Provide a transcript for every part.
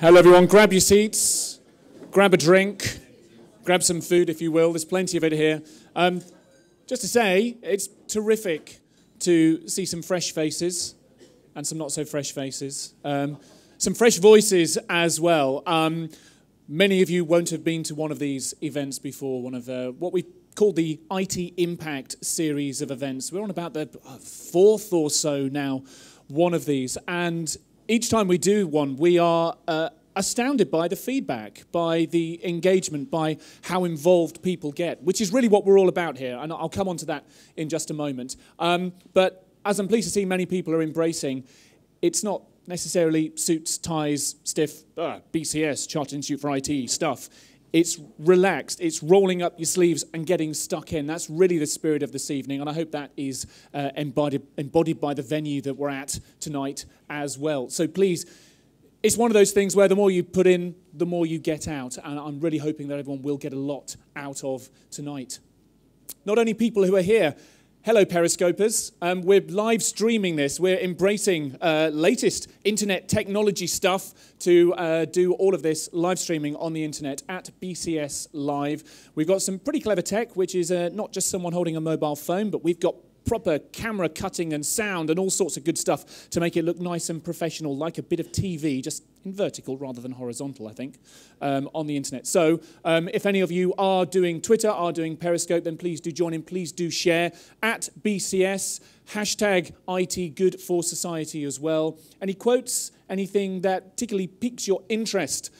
Hello everyone, grab your seats, grab a drink, grab some food if you will, there's plenty of it here. Just to say, it's terrific to see some fresh faces and some not so fresh faces. Some fresh voices as well. Many of you won't have been to one of these events before, one of what we call the IT Impact series of events. We're on about the fourth or so now, one of these, and each time we do one, we are astounded by the feedback, by the engagement, by how involved people get, which is really what we're all about here, and I'll come on to that in just a moment. But as I'm pleased to see many people are embracing, it's not necessarily suits, ties, stiff, BCS, Chartered Institute for IT stuff. It's relaxed, it's rolling up your sleeves and getting stuck in. That's really the spirit of this evening, and I hope that is embodied by the venue that we're at tonight as well. So please, it's one of those things where the more you put in, the more you get out, and I'm really hoping that everyone will get a lot out of tonight. Not only people who are here. Hello, Periscopers. We're live streaming this. We're embracing latest internet technology stuff to do all of this live streaming on the internet at BCS Live. We've got some pretty clever tech, which is not just someone holding a mobile phone, but we've got proper camera cutting and sound and all sorts of good stuff to make it look nice and professional, like a bit of TV, just in vertical rather than horizontal, I think, on the internet. So if any of you are doing Twitter, are doing Periscope, then please do join in. Please do share at BCS, hashtag IT Good for Society as well. Any quotes, anything that particularly piques your interest,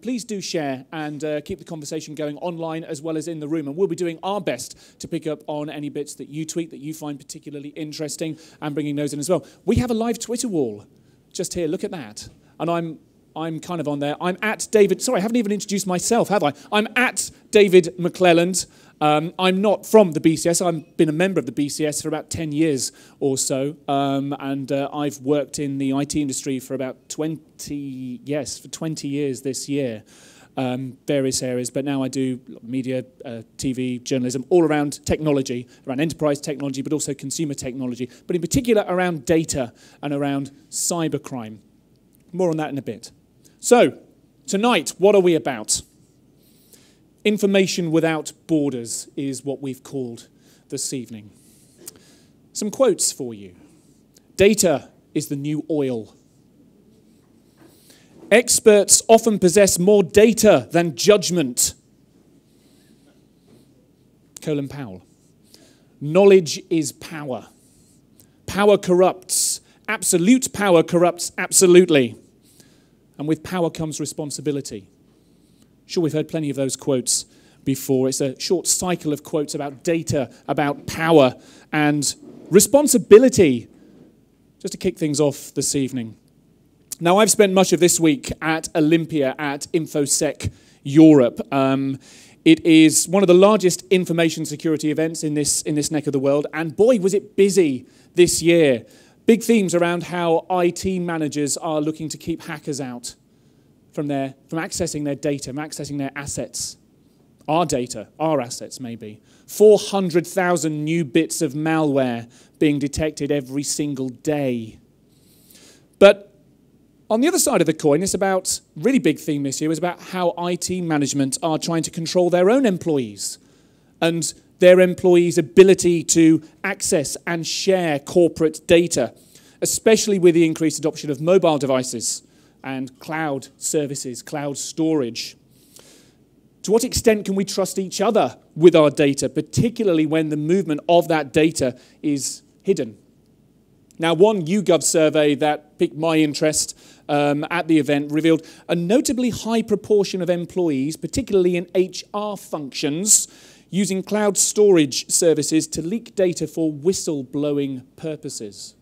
please do share and keep the conversation going online as well as in the room. And we'll be doing our best to pick up on any bits that you tweet that you find particularly interesting and bringing those in as well. We have a live Twitter wall just here. Look at that. And I'm kind of on there. I'm at David, sorry, I haven't even introduced myself, have I? I'm at David McClelland. I'm not from the BCS. I've been a member of the BCS for about 10 years or so. I've worked in the IT industry for about 20 years this year. Various areas, but now I do media, TV, journalism, all around technology, around enterprise technology, but also consumer technology, but in particular around data and around cybercrime. More on that in a bit. So, tonight, what are we about? Information without borders is what we've called this evening. Some quotes for you. Data is the new oil. Experts often possess more data than judgment. Colin Powell. Knowledge is power. Power corrupts. Absolute power corrupts absolutely. And with power comes responsibility. Sure, we've heard plenty of those quotes before. It's a short cycle of quotes about data, about power, and responsibility. Just to kick things off this evening. Now, I've spent much of this week at Olympia at InfoSec Europe. It is one of the largest information security events in this neck of the world, and boy, was it busy this year. Big themes around how IT managers are looking to keep hackers out from accessing their data, from accessing their assets. Our data, our assets maybe. 400,000 new bits of malware being detected every single day. But on the other side of the coin, it's about, really big theme this year, is about how IT management are trying to control their own employees and their employees' ability to access and share corporate data, especially with the increased adoption of mobile devices and cloud services, cloud storage. To what extent can we trust each other with our data, particularly when the movement of that data is hidden? Now, one YouGov survey that piqued my interest at the event revealed a notably high proportion of employees, particularly in HR functions, using cloud storage services to leak data for whistleblowing purposes.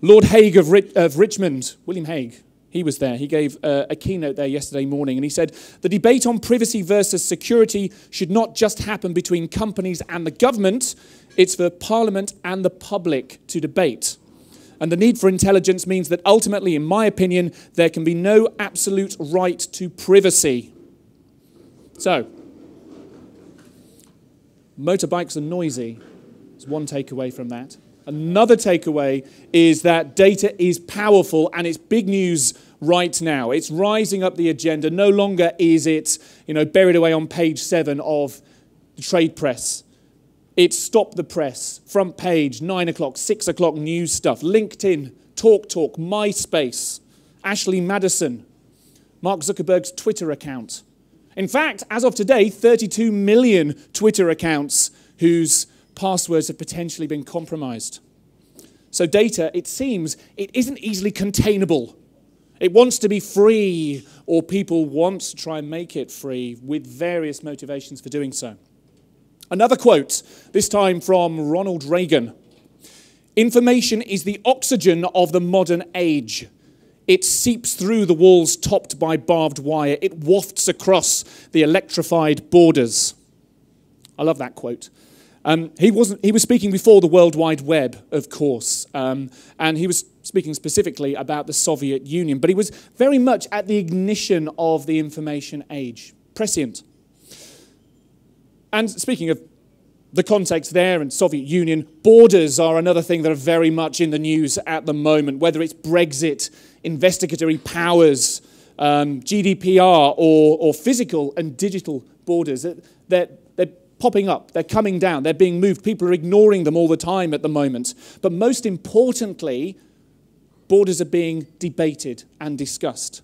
Lord Hague of Richmond, William Hague, he was there. He gave a keynote there yesterday morning, and he said, the debate on privacy versus security should not just happen between companies and the government. It's for Parliament and the public to debate. And the need for intelligence means that ultimately, in my opinion, there can be no absolute right to privacy. So, motorbikes are noisy. That's one takeaway from that. Another takeaway is that data is powerful, and it's big news right now. It's rising up the agenda. No longer is it, you know, buried away on page 7 of the trade press. It's Stop the Press, front page, 9 o'clock, 6 o'clock news stuff, LinkedIn, TalkTalk, MySpace, Ashley Madison, Mark Zuckerberg's Twitter account. In fact, as of today, 32 million Twitter accounts whose passwords have potentially been compromised. So data, it seems, it isn't easily containable. It wants to be free, or people want to try and make it free with various motivations for doing so. Another quote, this time from Ronald Reagan. "Information is the oxygen of the modern age. It seeps through the walls topped by barbed wire. It wafts across the electrified borders." I love that quote. He was speaking before the World Wide Web, of course, and he was speaking specifically about the Soviet Union, but he was very much at the ignition of the information age. Prescient. And speaking of the context there and Soviet Union, borders are another thing that are very much in the news at the moment, whether it's Brexit, investigatory powers, GDPR, or physical and digital borders. They're popping up, they're coming down, they're being moved. People are ignoring them all the time at the moment. But most importantly, borders are being debated and discussed.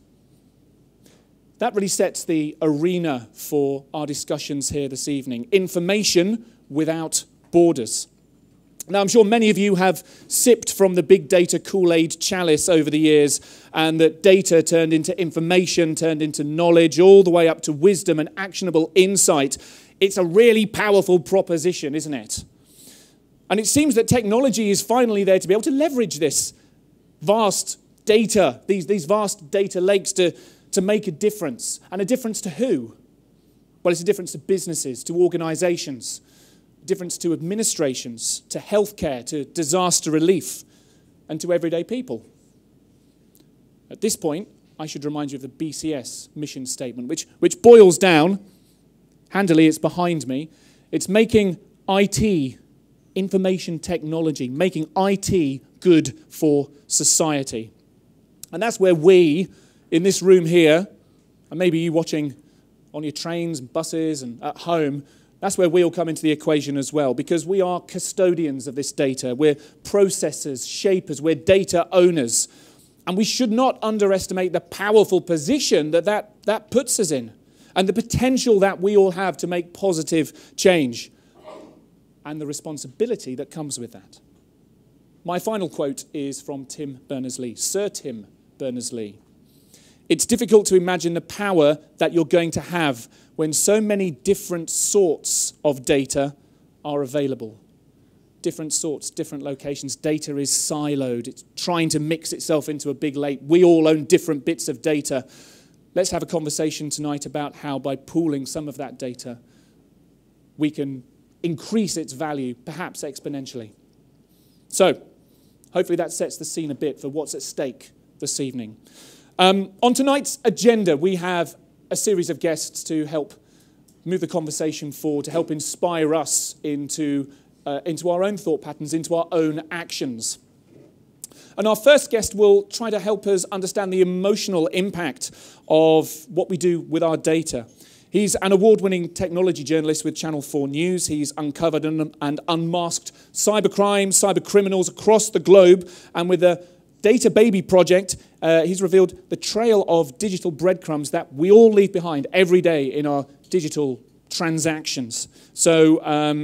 That really sets the arena for our discussions here this evening. Information without borders. Now, I'm sure many of you have sipped from the big data Kool-Aid chalice over the years, and that data turned into information, turned into knowledge, all the way up to wisdom and actionable insight. It's a really powerful proposition, isn't it? And it seems that technology is finally there to be able to leverage this vast data, these vast data lakes to make a difference. And a difference to who? Well, it's a difference to businesses, to organisations, a difference to administrations, to healthcare, to disaster relief, and to everyday people. At this point, I should remind you of the BCS mission statement, which boils down, handily it's behind me, it's making IT, information technology, making IT good for society. And that's where we, in this room here, and maybe you watching on your trains and buses and at home, that's where we all come into the equation as well, because we are custodians of this data. We're processors, shapers, we're data owners. And we should not underestimate the powerful position that puts us in, and the potential that we all have to make positive change, and the responsibility that comes with that. My final quote is from Tim Berners-Lee, Sir Tim Berners-Lee. "It's difficult to imagine the power that you're going to have when so many different sorts of data are available." Different sorts, different locations. Data is siloed. It's trying to mix itself into a big lake. We all own different bits of data. Let's have a conversation tonight about how, by pooling some of that data, we can increase its value, perhaps exponentially. So, hopefully that sets the scene a bit for what's at stake this evening. On tonight's agenda, we have a series of guests to help move the conversation forward, to help inspire us into our own thought patterns, into our own actions. And our first guest will try to help us understand the emotional impact of what we do with our data. He's an award-winning technology journalist with Channel 4 News. He's uncovered and unmasked cybercrime, cybercriminals across the globe, and with a Data Baby project, he's revealed the trail of digital breadcrumbs that we all leave behind every day in our digital transactions. So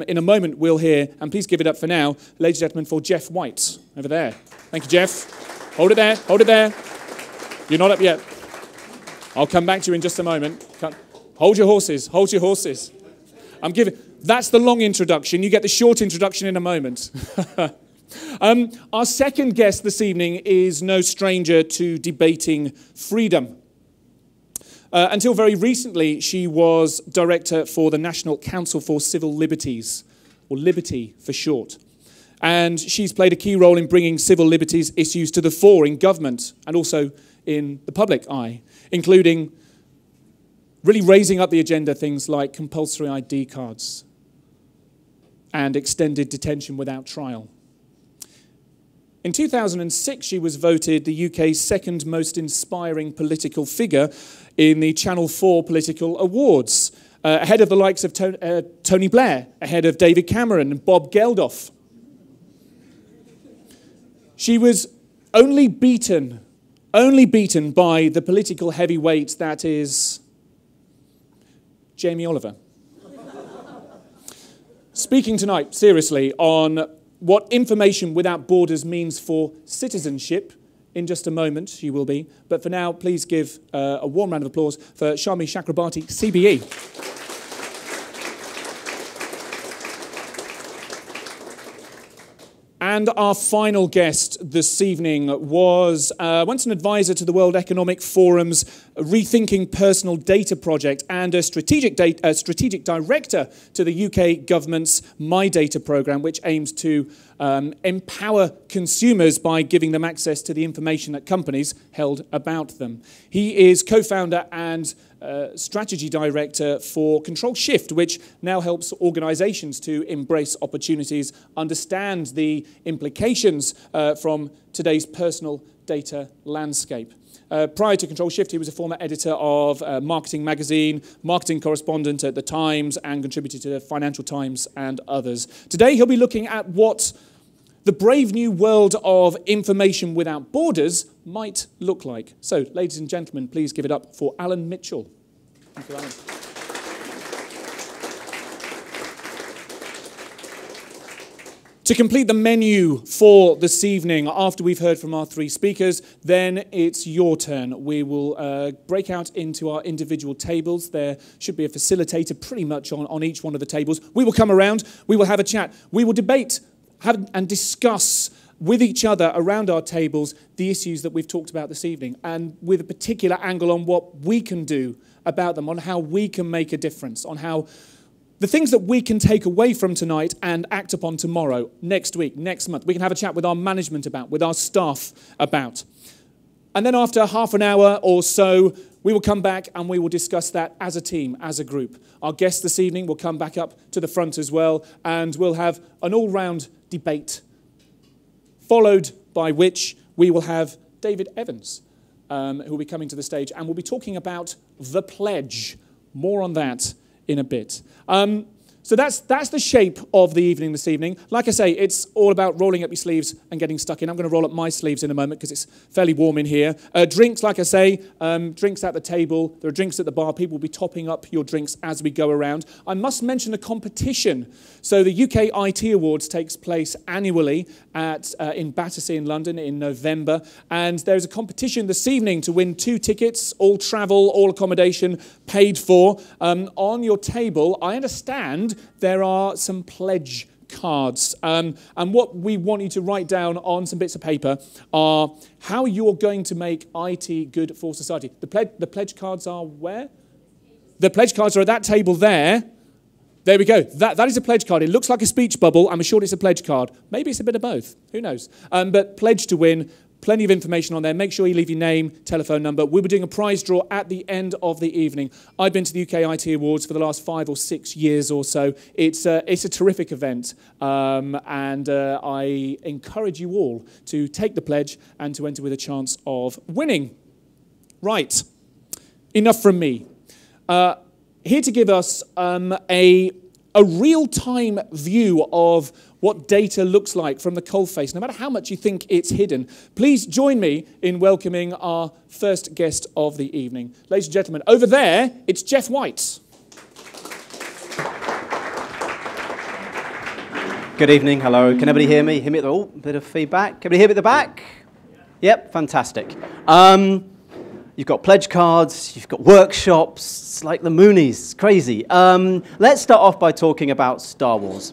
in a moment we'll hear, and please give it up for now, ladies and gentlemen, for Geoff White, over there. Thank you, Geoff. Hold it there, hold it there. You're not up yet. I'll come back to you in just a moment. Hold your horses, hold your horses. That's the long introduction, you get the short introduction in a moment. Our second guest this evening is no stranger to debating freedom. Until very recently, she was director for the National Council for Civil Liberties, or Liberty for short. And she's played a key role in bringing civil liberties issues to the fore in government and also in the public eye, including really raising up the agenda things like compulsory ID cards and extended detention without trial. In 2006, she was voted the UK's second most inspiring political figure in the Channel 4 Political Awards, ahead of the likes of Tony Blair, ahead of David Cameron and Bob Geldof. She was only beaten by the political heavyweight that is Jamie Oliver. Speaking tonight, seriously, on what Information Without Borders means for citizenship. In just a moment, she will be. But for now, please give a warm round of applause for Shami Chakrabarti, CBE. And our final guest this evening was once an advisor to the World Economic Forum's Rethinking Personal Data Project and a strategic director to the UK government's My Data programme, which aims to empower consumers by giving them access to the information that companies held about them. He is co-founder and strategy director for Control Shift, which now helps organisations to embrace opportunities, understand the implications from today's personal data landscape. Prior to Control Shift, he was a former editor of Marketing Magazine, marketing correspondent at The Times, and contributed to the Financial Times and others. Today, he'll be looking at what the brave new world of Information Without Borders might look like. So, ladies and gentlemen, please give it up for Alan Mitchell. Thank you, Alan. To complete the menu for this evening, after we've heard from our three speakers, then it's your turn. We will break out into our individual tables. There should be a facilitator pretty much on each one of the tables. We will come around, we will have a chat, we will debate and discuss with each other around our tables the issues that we've talked about this evening, and with a particular angle on what we can do about them, on how we can make a difference, on how the things that we can take away from tonight and act upon tomorrow, next week, next month. We can have a chat with our management about, with our staff about. And then after half an hour or so, we will come back and we will discuss that as a team, as a group. Our guests this evening will come back up to the front as well, and we'll have an all-round debate, followed by which we will have David Evans, who will be coming to the stage, and we'll be talking about The Pledge. More on that in a bit. So that's the shape of the evening this evening. Like I say, it's all about rolling up your sleeves and getting stuck in. I'm going to roll up my sleeves in a moment because it's fairly warm in here. Drinks, like I say, drinks at the table. There are drinks at the bar. People will be topping up your drinks as we go around. I must mention a competition. So the UK IT Awards takes place annually at, in Battersea in London in November. And there's a competition this evening to win 2 tickets, all travel, all accommodation paid for. On your table, I understand, there are some pledge cards. And what we want you to write down on some bits of paper are how you're going to make IT good for society. The pledge cards are where? The pledge cards are at that table there. There we go. That is a pledge card. It looks like a speech bubble. I'm assured it's a pledge card. Maybe it's a bit of both. Who knows? But pledge to win. Plenty of information on there. Make sure you leave your name, telephone number. We'll be doing a prize draw at the end of the evening. I've been to the UK IT Awards for the last 5 or 6 years or so. It's a terrific event, and I encourage you all to take the pledge and to enter with a chance of winning. Right, enough from me. Here to give us a real-time view of what data looks like from the coalface, no matter how much you think it's hidden. Please join me in welcoming our first guest of the evening. Ladies and gentlemen, over there, it's Geoff White. Good evening, hello. Can everybody hear me? Hear me at the, oh, bit of feedback. Can everybody hear me at the back? Yep, fantastic. You've got pledge cards, you've got workshops, it's like the Moonies, it's crazy. Let's start off by talking about Star Wars.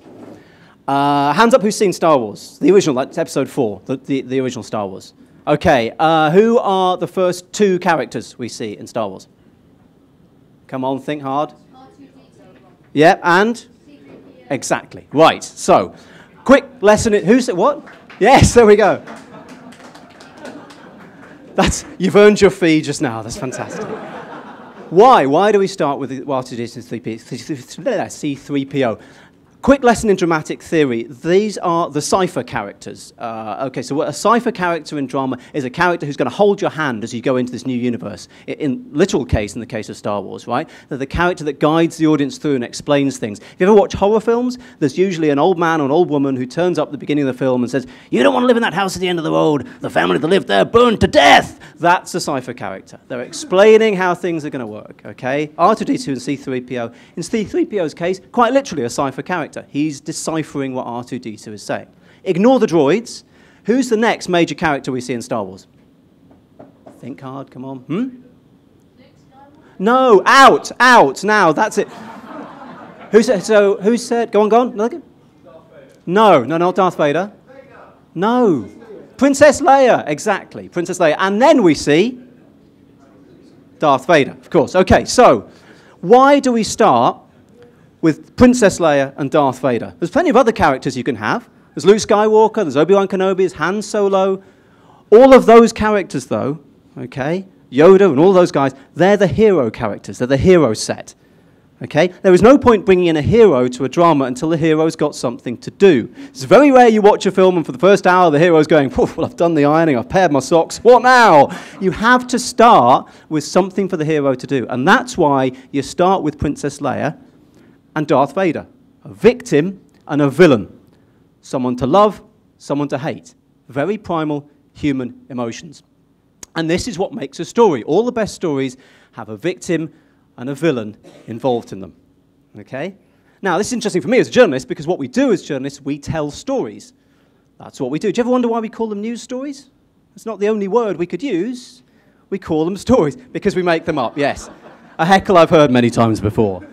Hands up who's seen Star Wars, the original, like episode 4, the original Star Wars. Okay, who are the first 2 characters we see in Star Wars? Come on, think hard. R2-D2. Yeah, and? C-3PO. Exactly, right, so, quick lesson in, who said what? Yes, there we go. You've earned your fee just now. That's fantastic. Why? Why do we start with R2-D2 and C-3PO? Quick lesson in dramatic theory. These are the cipher characters. Okay, so what a cipher character in drama is a character who's going to hold your hand as you go into this new universe. In literal case, in the case of Star Wars, right? They're the character that guides the audience through and explains things. If you ever watch horror films, there's usually an old man or an old woman who turns up at the beginning of the film and says, "You don't want to live in that house at the end of the road. The family that lived there burned to death." That's a cipher character. They're explaining how things are going to work, okay? R2-D2 and C-3PO. In C-3PO's case, quite literally a cipher character. He's deciphering what R2-D2 is saying. Ignore the droids. Who's the next major character we see in Star Wars? Think hard, come on. No, out, now, that's it. Who said, go on, Darth Vader. No, not Darth Vader. No, Princess Leia, exactly, Princess Leia. And then we see Darth Vader, of course. Okay, so why do we start with Princess Leia and Darth Vader? There's plenty of other characters you can have. There's Luke Skywalker, there's Obi-Wan Kenobi, there's Han Solo. All of those characters, though, okay, Yoda and all those guys, they're the hero characters. They're the hero set, okay? There is no point bringing in a hero to a drama until the hero's got something to do. It's very rare you watch a film and for the first hour the hero's going, "Well, I've done the ironing, I've paired my socks, what now?" You have to start with something for the hero to do, and that's why you start with Princess Leia and Darth Vader, a victim and a villain, someone to love, someone to hate, very primal human emotions. And this is what makes a story. All the best stories have a victim and a villain involved in them, okay? Now, this is interesting for me as a journalist, because what we do as journalists, we tell stories. That's what we do. Do you ever wonder why we call them news stories? It's not the only word we could use. We call them stories because we make them up, yes. A heckle I've heard many times before.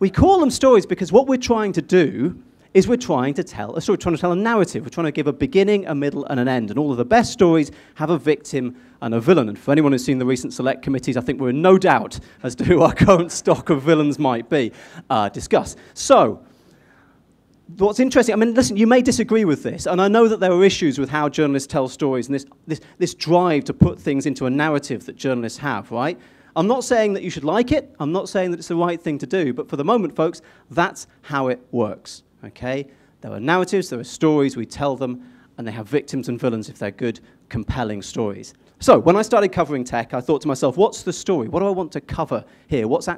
We call them stories because what we're trying to do is we're trying to tell a story, we're trying to tell a narrative. We're trying to give a beginning, a middle, and an end. And all of the best stories have a victim and a villain. And for anyone who's seen the recent select committees, I think we're in no doubt as to who our current stock of villains might be. Discuss. So, what's interesting, I mean, listen, you may disagree with this, and I know that there are issues with how journalists tell stories and this drive to put things into a narrative that journalists have, right? I'm not saying that you should like it, I'm not saying that it's the right thing to do, but for the moment, folks, that's how it works, okay? There are narratives, there are stories, we tell them, and they have victims and villains if they're good, compelling stories. So, when I started covering tech, I thought to myself, what's the story? What do I want to cover here? What's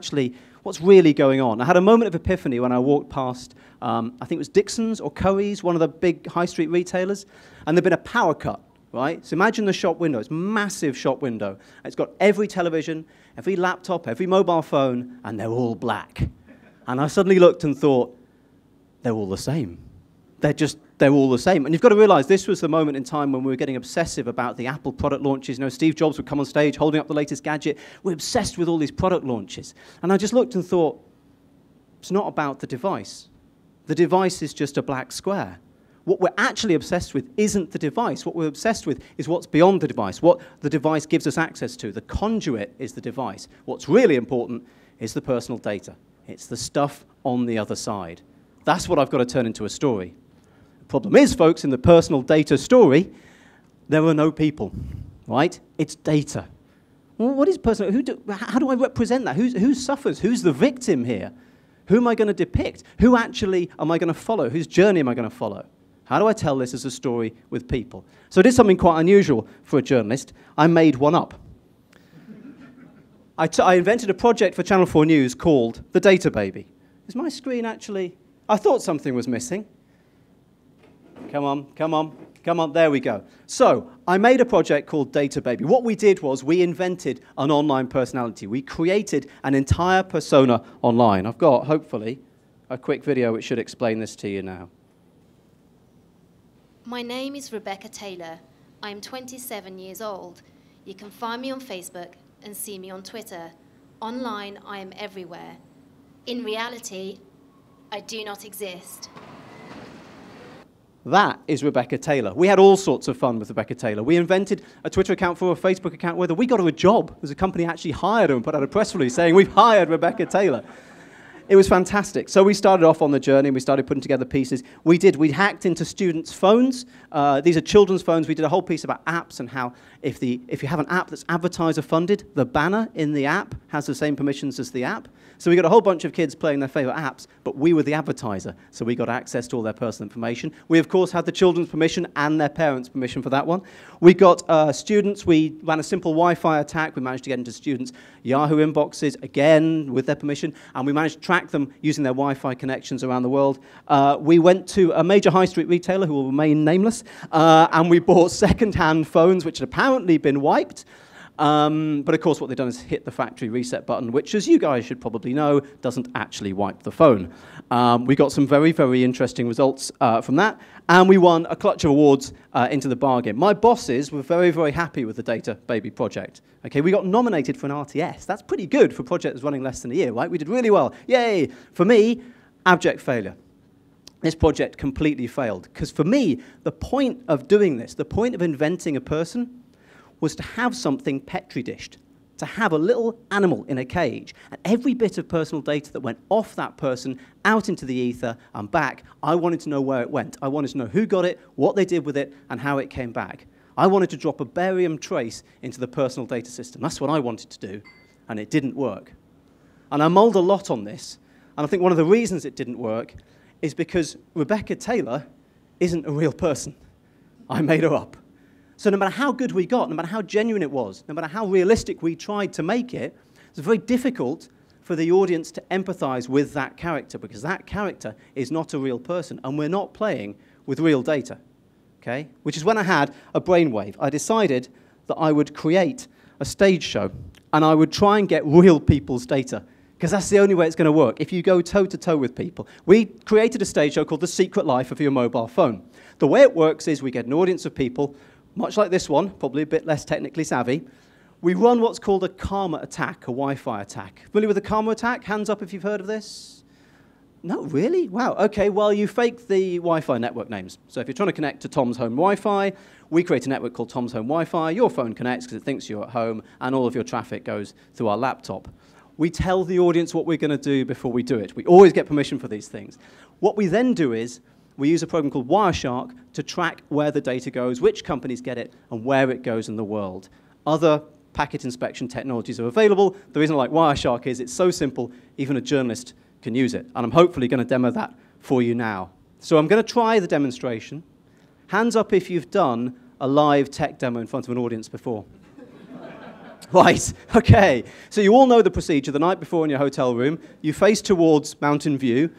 really going on? I had a moment of epiphany when I walked past, I think it was Dixon's or Currys, one of the big high street retailers, and there'd been a power cut. Right? So imagine the shop window, it's a massive shop window. It's got every television, every laptop, every mobile phone, and they're all black. And I suddenly looked and thought, they're all the same. They're all the same. And you've got to realize this was the moment in time when we were getting obsessive about the Apple product launches. You know, Steve Jobs would come on stage holding up the latest gadget. We're obsessed with all these product launches. And I just looked and thought, it's not about the device. The device is just a black square. What we're actually obsessed with isn't the device. What we're obsessed with is what's beyond the device, what the device gives us access to. The conduit is the device. What's really important is the personal data. It's the stuff on the other side. That's what I've got to turn into a story. The problem is, folks, in the personal data story, there are no people, right? It's data. Well, what is personal? How do I represent that? Who suffers? Who's the victim here? Who am I going to depict? Who actually am I going to follow? Whose journey am I going to follow? How do I tell this as a story with people? So I did something quite unusual for a journalist. I made one up. I invented a project for Channel 4 News called The Data Baby. Is my screen actually... I thought something was missing. Come on, there we go. So I made a project called Data Baby. What we did was we invented an online personality. We created an entire persona online. I've got, hopefully, a quick video which should explain this to you now. My name is Rebecca Taylor. I am 27 years old. You can find me on Facebook and see me on Twitter. Online, I am everywhere. In reality, I do not exist. That is Rebecca Taylor. We had all sorts of fun with Rebecca Taylor. We invented a Twitter account for her, a Facebook account, whether we got her a job. There's a company actually hired her and put out a press release saying, "We've hired Rebecca Taylor." It was fantastic. So we started off on the journey, we started putting together pieces. We hacked into students' phones. These are children's phones. We did a whole piece about apps and how If you have an app that's advertiser funded, the banner in the app has the same permissions as the app. So we got a whole bunch of kids playing their favorite apps, but we were the advertiser, so we got access to all their personal information. We, of course, had the children's permission and their parents' permission for that one. We got students. We ran a simple Wi-Fi attack. We managed to get into students' Yahoo inboxes, again, with their permission, and we managed to track them using their Wi-Fi connections around the world. We went to a major high street retailer, who will remain nameless, and we bought second-hand phones, which had apparently been wiped. But of course, what they've done is hit the factory reset button, which, as you guys should probably know, doesn't actually wipe the phone. We got some very, very interesting results from that, and we won a clutch of awards into the bargain. My bosses were very, very happy with the Data Baby project. Okay, we got nominated for an RTS. That's pretty good for a project that's running less than a year, right? We did really well. Yay! For me, abject failure. This project completely failed, because for me, the point of doing this, the point of inventing a person, was to have something petri dished, to have a little animal in a cage. And every bit of personal data that went off that person, out into the ether and back, I wanted to know where it went. I wanted to know who got it, what they did with it, and how it came back. I wanted to drop a barium trace into the personal data system. That's what I wanted to do, and it didn't work. And I mulled a lot on this, and I think one of the reasons it didn't work is because Rebecca Taylor isn't a real person. I made her up. So no matter how good we got, no matter how genuine it was, no matter how realistic we tried to make it, it's very difficult for the audience to empathize with that character, because that character is not a real person, and we're not playing with real data, okay? Which is when I had a brainwave. I decided that I would create a stage show, and I would try and get real people's data, because that's the only way it's going to work, if you go toe-to-toe with people. We created a stage show called The Secret Life of Your Mobile Phone. The way it works is we get an audience of people, much like this one, probably a bit less technically savvy. We run what's called a karma attack, a Wi-Fi attack. Familiar with a karma attack? Hands up if you've heard of this. No, really? Wow, okay, well, you fake the Wi-Fi network names. So if you're trying to connect to Tom's Home Wi-Fi, we create a network called Tom's Home Wi-Fi. Your phone connects because it thinks you're at home, and all of your traffic goes through our laptop. We tell the audience what we're going to do before we do it. We always get permission for these things. What we then do is we use a program called Wireshark to track where the data goes, which companies get it, and where it goes in the world. Other packet inspection technologies are available. The reason I like Wireshark is it's so simple, even a journalist can use it. And I'm hopefully going to demo that for you now. So I'm going to try the demonstration. Hands up if you've done a live tech demo in front of an audience before. Right, okay. So you all know the procedure. The night before in your hotel room, you face towards Mountain View,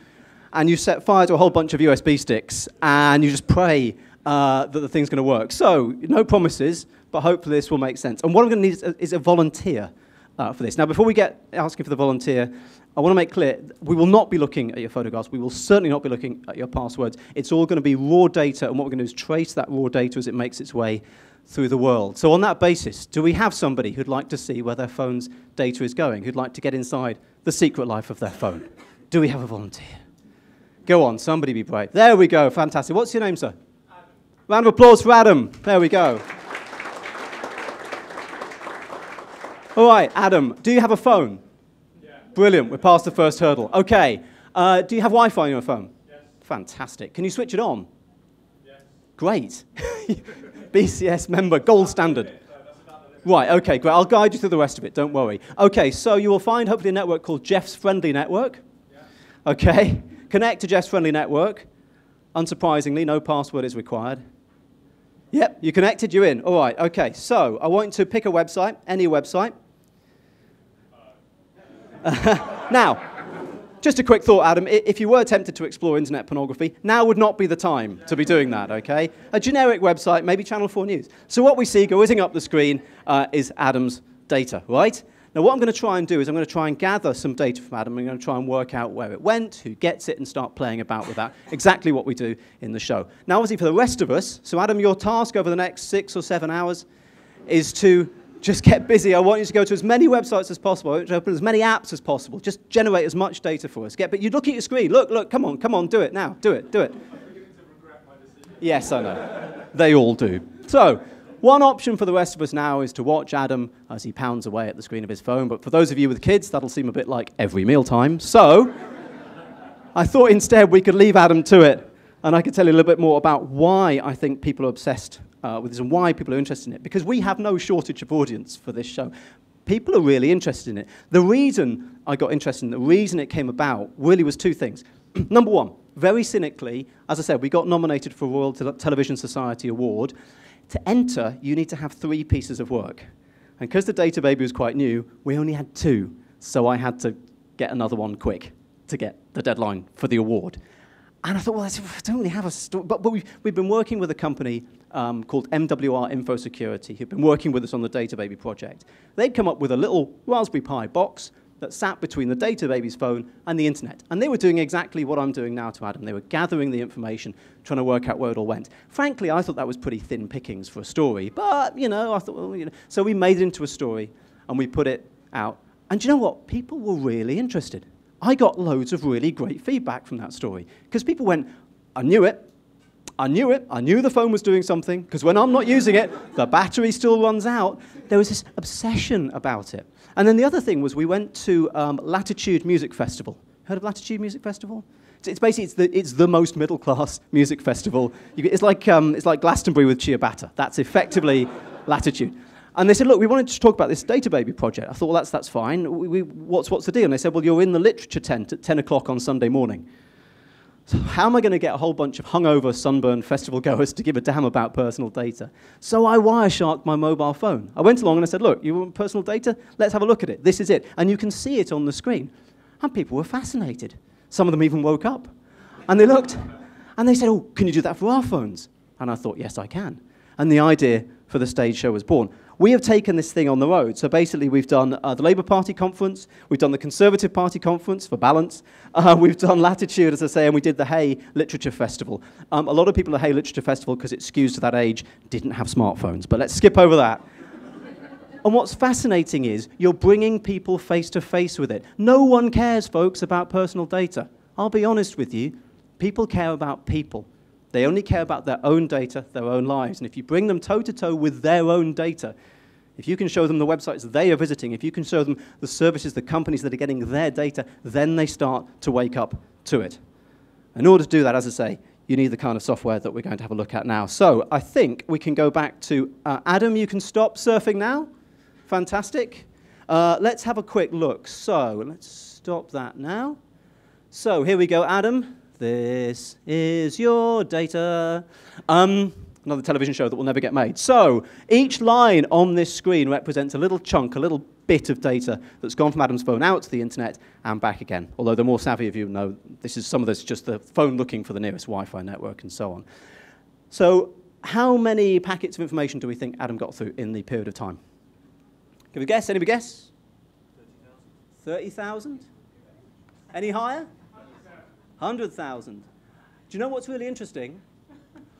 and you set fire to a whole bunch of USB sticks, and you just pray that the thing's going to work. So no promises, but hopefully this will make sense. And what I'm going to need is a volunteer for this. Now, before we get asking for the volunteer, I want to make clear, we will not be looking at your photographs. We will certainly not be looking at your passwords. It's all going to be raw data, and what we're going to do is trace that raw data as it makes its way through the world. So on that basis, do we have somebody who'd like to see where their phone's data is going, who'd like to get inside the secret life of their phone? Do we have a volunteer? Go on, somebody be brave. There we go, fantastic. What's your name, sir? Adam. Round of applause for Adam. There we go. All right, Adam, do you have a phone? Yeah. Brilliant, we're past the first hurdle. Okay, do you have Wi-Fi on your phone? Yes. Fantastic. Can you switch it on? Yes. Great. BCS member, gold standard. Right, okay, great. I'll guide you through the rest of it, don't worry. Okay, so you will find, hopefully, a network called Geoff's Friendly Network. Yeah. Okay. Connect to Geoff's Friendly Network. Unsurprisingly, no password is required. Yep, you connected, you're in. All right, okay. So I want you to pick a website, any website. Now, just a quick thought, Adam. If you were tempted to explore internet pornography, now would not be the time to be doing that, okay? A generic website, maybe Channel 4 News. So what we see going up the screen is Adam's data, right? Now, what I'm going to try and do is I'm going to try and gather some data from Adam. I'm going to try and work out where it went, who gets it, and start playing about with that. Exactly what we do in the show. Now, obviously, for the rest of us, so Adam, your task over the next 6 or 7 hours is to just get busy. I want you to go to as many websites as possible. I want you to open as many apps as possible. Just generate as much data for us. But you look at your screen. Look, look, come on, come on, do it now. Do it, do it. I'm beginning to regret my decision. Yes, I know. They all do. So one option for the rest of us now is to watch Adam as he pounds away at the screen of his phone. But for those of you with kids, that'll seem a bit like every mealtime. So I thought instead we could leave Adam to it And I could tell you a little bit more about why I think people are obsessed with this and why people are interested in it, because we have no shortage of audience for this show. People are really interested in it. The reason I got interested in it, the reason it came about, really was two things. Number one, very cynically, as I said, we got nominated for a Royal Television Society Award. To enter, you need to have 3 pieces of work. And because the Data Baby was quite new, we only had 2. So I had to get another one quick to get the deadline for the award. And I thought, well, I don't really have a story. But we've been working with a company called MWR Info Security, who've been working with us on the Data Baby project. They'd come up with a little Raspberry Pi box that sat between the Data Baby's phone and the internet. And they were doing exactly what I'm doing now to Adam. They were gathering the information, trying to work out where it all went. Frankly, I thought that was pretty thin pickings for a story. But, you know, I thought, well, you know. So we made it into a story, and we put it out. And do you know what? People were really interested. I got loads of really great feedback from that story, because people went, I knew it, I knew it, I knew the phone was doing something, because when I'm not using it, the battery still runs out. There was this obsession about it. And then the other thing was we went to Latitude Music Festival. Heard of Latitude Music Festival? It's basically, it's the most middle-class music festival. It's like Glastonbury with Ciabatta. That's effectively Latitude. And they said, look, we wanted to talk about this Data Baby project. I thought, well, that's fine. What's the deal? And they said, well, you're in the literature tent at 10 o'clock on Sunday morning. So how am I going to get a whole bunch of hungover, sunburned festival goers to give a damn about personal data? So I Wiresharked my mobile phone. I went along and I said, look, you want personal data? Let's have a look at it. This is it. And you can see it on the screen. And people were fascinated. Some of them even woke up. And they looked, and they said, oh, can you do that for our phones? And I thought, yes, I can. And the idea for the stage show was born. We have taken this thing on the road. So basically, we've done the Labour Party conference. We've done the Conservative Party conference for balance. We've done Latitude, as I say, and we did the Hay Literature Festival. A lot of people at Hay Literature Festival, because it skews to that age, didn't have smartphones. But let's skip over that. And what's fascinating is you're bringing people face to face with it. No one cares, folks, about personal data. I'll be honest with you. People care about people. They only care about their own data, their own lives. And if you bring them toe-to-toe with their own data, if you can show them the websites they are visiting, if you can show them the services, the companies that are getting their data, then they start to wake up to it. In order to do that, as I say, you need the kind of software that we're going to have a look at now. So I think we can go back to Adam, you can stop surfing now. Fantastic. Let's have a quick look. So let's stop that now. So here we go, Adam. This is your data. Another television show that will never get made. So each line on this screen represents a little chunk, a little bit of data that's gone from Adam's phone out to the internet and back again. Although the more savvy of you know, this is some of this is just the phone looking for the nearest Wi-Fi network and so on. So how many packets of information do we think Adam got through in the period of time? Can we guess? Anybody guess? 30,000? Any higher? 100,000. Do you know what's really interesting?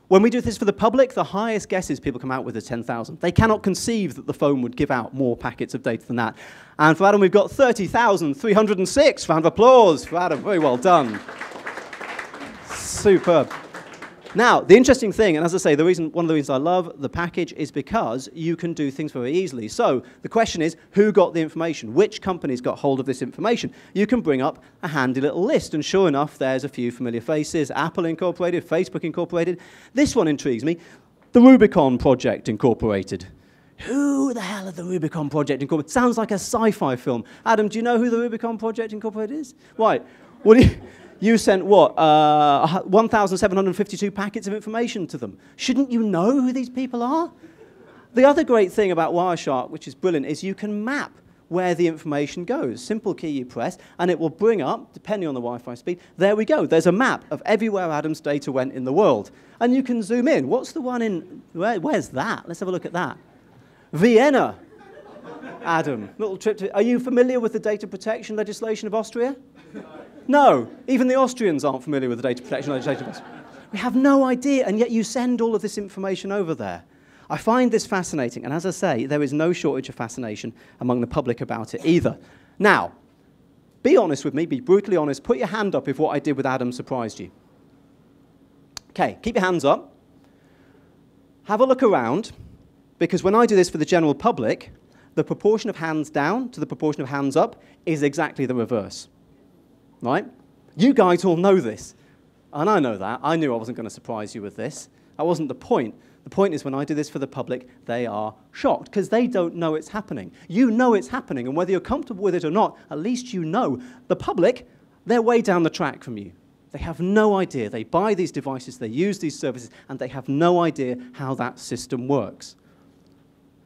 When we do this for the public, the highest guesses people come out with are 10,000. They cannot conceive that the phone would give out more packets of data than that. And for Adam, we've got 30,306. Round of applause for Adam. Very well done. Superb. Now, the interesting thing, and as I say, one of the reasons I love the package is because you can do things very easily. So the question is, who got the information? Which companies got hold of this information? You can bring up a handy little list, and sure enough, there's a few familiar faces. Apple Incorporated, Facebook Incorporated. This one intrigues me. The Rubicon Project Incorporated. Who the hell are the Rubicon Project Incorporated? Sounds like a sci-fi film. Adam, do you know who the Rubicon Project Incorporated is? Right. What do you... You sent, what, 1,752 packets of information to them. Shouldn't you know who these people are? The other great thing about Wireshark, which is brilliant, is you can map where the information goes. Simple key you press, and it will bring up, depending on the Wi-Fi speed, there we go. There's a map of everywhere Adam's data went in the world. And you can zoom in. What's the one in, where's that? Let's have a look at that. Vienna, Adam. Little trip to, are you familiar with the data protection legislation of Austria? No, even the Austrians aren't familiar with the data protection legislation. We have no idea, and yet you send all of this information over there. I find this fascinating, and as I say, there is no shortage of fascination among the public about it either. Now, be honest with me, be brutally honest, put your hand up if what I did with Adam surprised you. Okay, keep your hands up. Have a look around, because when I do this for the general public, the proportion of hands down to the proportion of hands up is exactly the reverse. Right? You guys all know this. And I know that. I knew I wasn't going to surprise you with this. That wasn't the point. The point is when I do this for the public, they are shocked because they don't know it's happening. You know it's happening, and whether you're comfortable with it or not, at least you know. The public, they're way down the track from you. They have no idea. They buy these devices, they use these services, and they have no idea how that system works.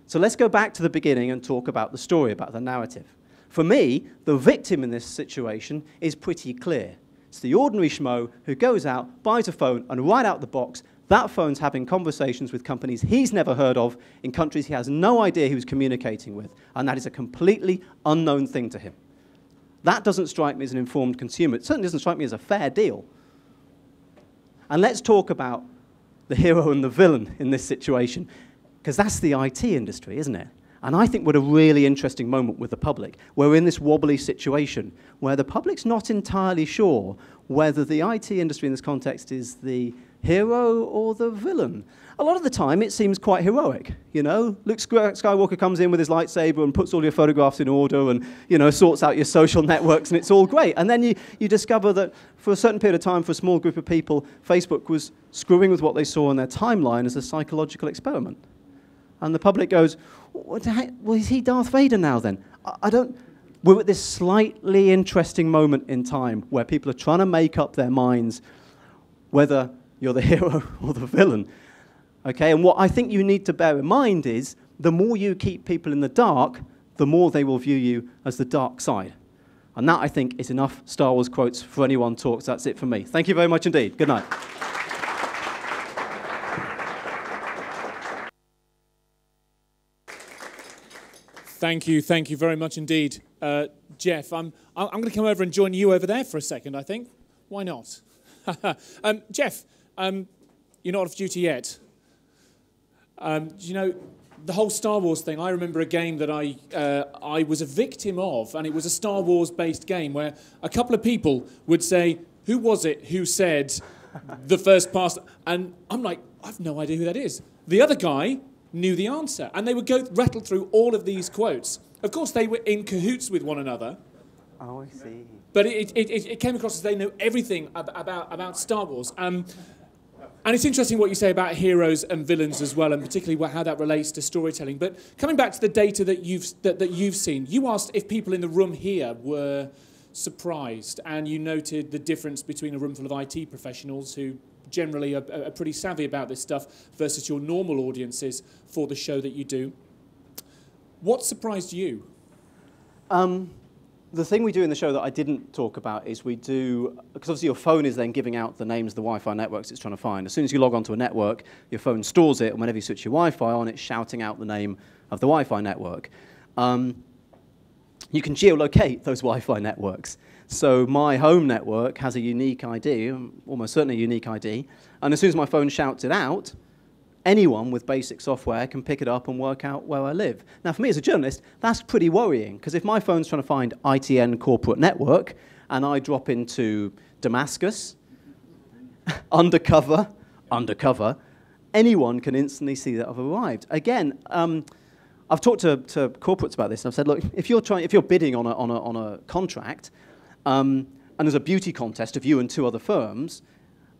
So let's go back to the beginning and talk about the story, about the narrative. For me, the victim in this situation is pretty clear. It's the ordinary schmo who goes out, buys a phone, and right out the box, that phone's having conversations with companies he's never heard of in countries he has no idea he was communicating with, and that is a completely unknown thing to him. That doesn't strike me as an informed consumer. It certainly doesn't strike me as a fair deal. And let's talk about the hero and the villain in this situation, because that's the IT industry, isn't it? And I think we're at a really interesting moment with the public. We're in this wobbly situation where the public's not entirely sure whether the IT industry in this context is the hero or the villain. A lot of the time, it seems quite heroic, you know? Luke Skywalker comes in with his lightsaber and puts all your photographs in order and, you know, sorts out your social networks, and it's all great. And then you discover that for a certain period of time, for a small group of people, Facebook was screwing with what they saw on their timeline as a psychological experiment. And the public goes, what the heck? Well, is he Darth Vader now then? I don't... We're at this slightly interesting moment in time where people are trying to make up their minds whether you're the hero or the villain. Okay, and what I think you need to bear in mind is the more you keep people in the dark, the more they will view you as the dark side. And that, I think, is enough Star Wars quotes for Anyone Talks. That's it for me. Thank you very much indeed. Good night. Thank you very much indeed. Geoff, I'm going to come over and join you over there for a second, I think. Why not? Geoff, you're not off duty yet. You know, the whole Star Wars thing, I remember a game that I was a victim of, and it was a Star Wars-based game where a couple of people would say, who was it who said the first pass? And I'm like, I've no idea who that is. The other guy knew the answer, and they would go rattle through all of these quotes. Of course, they were in cahoots with one another. Oh, I see. But it came across as they know everything about Star Wars. And it's interesting what you say about heroes and villains as well, and particularly how that relates to storytelling. But coming back to the data that you've seen, you asked if people in the room here were surprised, and you noted the difference between a room full of IT professionals who generally are pretty savvy about this stuff versus your normal audiences for the show that you do. What surprised you? The thing we do in the show that I didn't talk about is we do, because obviously your phone is then giving out the names of the Wi-Fi networks it's trying to find. As soon as you log onto a network, your phone stores it, and whenever you switch your Wi-Fi on, it's shouting out the name of the Wi-Fi network. You can geolocate those Wi-Fi networks. So my home network has a unique ID, almost certainly a unique ID, and as soon as my phone shouts it out, anyone with basic software can pick it up and work out where I live. Now, for me as a journalist, that's pretty worrying, because if my phone's trying to find ITN corporate network, and I drop into Damascus, undercover, anyone can instantly see that I've arrived. Again, I've talked to corporates about this, and I've said, look, if you're bidding on a contract, and there's a beauty contest of you and two other firms,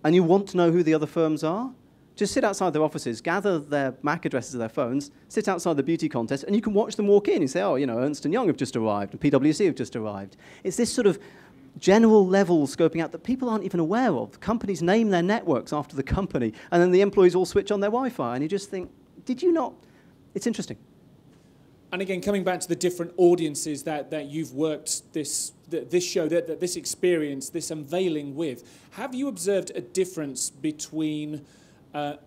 and you want to know who the other firms are, just sit outside their offices, gather their MAC addresses of their phones, sit outside the beauty contest, and you can watch them walk in and say, oh, you know, Ernst & Young have just arrived, and PwC have just arrived. It's this sort of general level scoping out that people aren't even aware of. Companies name their networks after the company, and then the employees all switch on their Wi-Fi, and you just think, did you not? It's interesting. And again, coming back to the different audiences that you've worked this show, this experience, this unveiling with, have you observed a difference between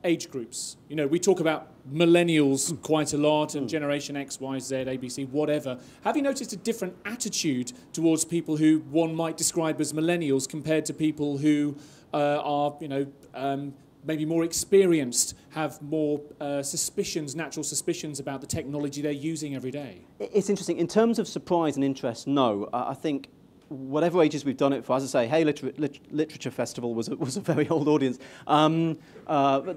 age groups? You know, we talk about millennials quite a lot, and Generation X, Y, Z, ABC, whatever. Have you noticed a different attitude towards people who one might describe as millennials compared to people who are, you know, maybe more experienced, have more suspicions, natural suspicions about the technology they're using every day? It's interesting. In terms of surprise and interest, no. I think whatever ages we've done it for, as I say, Hay Literature Festival was a very old audience. No,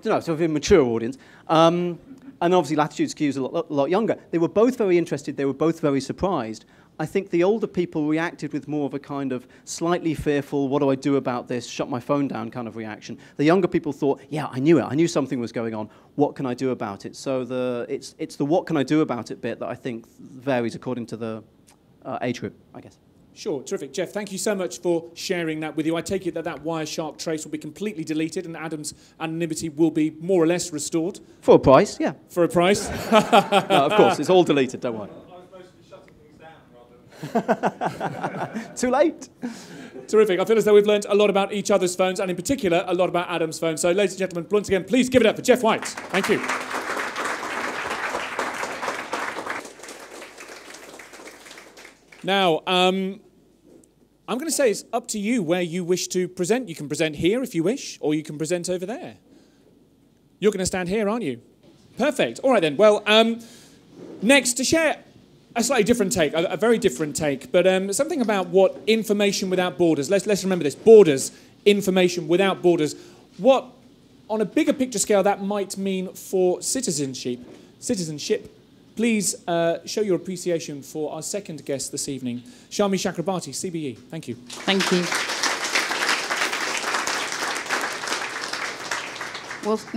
sort of a mature audience. And obviously Latitude skews a lot younger. They were both very interested. They were both very surprised. I think the older people reacted with more of a kind of slightly fearful, what do I do about this, shut my phone down kind of reaction. The younger people thought, yeah, I knew it. I knew something was going on. What can I do about it? So it's the what can I do about it bit that I think varies according to the age group, I guess. Sure, terrific. Geoff, thank you so much for sharing that with you. I take it that that Wireshark trace will be completely deleted and Adam's anonymity will be more or less restored. For a price, yeah. For a price. No, of course, it's all deleted, don't worry. I was mostly shutting things down rather than... Too late. Terrific. I feel as though we've learned a lot about each other's phones and in particular a lot about Adam's phone. So, ladies and gentlemen, once again, please give it up for Geoff White. Thank you. Now, I'm going to say it's up to you where you wish to present. You can present here if you wish, or you can present over there. You're going to stand here, aren't you? Perfect. All right, then. Well, next, to share a slightly different take, a very different take, but something about what information without borders. Let's remember this. Borders, information without borders. What, on a bigger picture scale, that might mean for citizenship. Please show your appreciation for our second guest this evening, Shami Chakrabarti, CBE. Thank you. Thank you.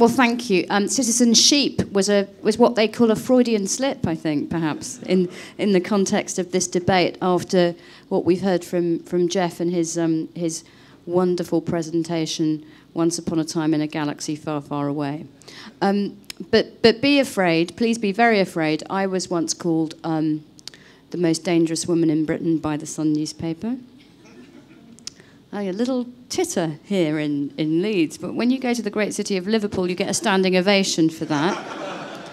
Well, thank you. Citizenship was what they call a Freudian slip, I think, perhaps, in the context of this debate after what we've heard from Geoff and his wonderful presentation, Once Upon a Time in a Galaxy Far, Far Away. But be afraid, please be very afraid. I was once called the most dangerous woman in Britain by the Sun newspaper. A little titter here in Leeds, but when you go to the great city of Liverpool, you get a standing ovation for that.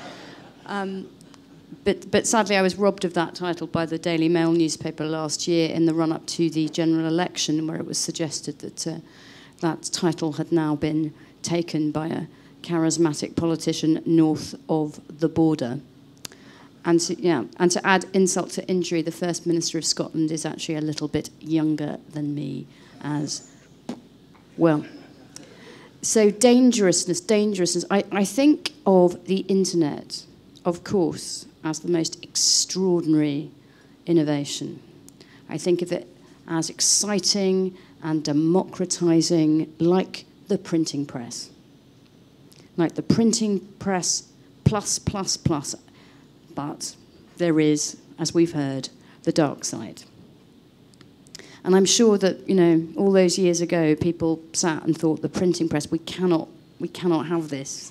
But sadly, I was robbed of that title by the Daily Mail newspaper last year in the run-up to the general election, where it was suggested that that title had now been taken by a charismatic politician north of the border. And to add insult to injury, the First Minister of Scotland is actually a little bit younger than me as well. So dangerousness. I think of the internet, of course, as the most extraordinary innovation. I think of it as exciting and democratizing, like the printing press. Like the printing press plus. But there is, as we've heard, the dark side. And I'm sure that, you know, all those years ago, people sat and thought, the printing press, we cannot have this.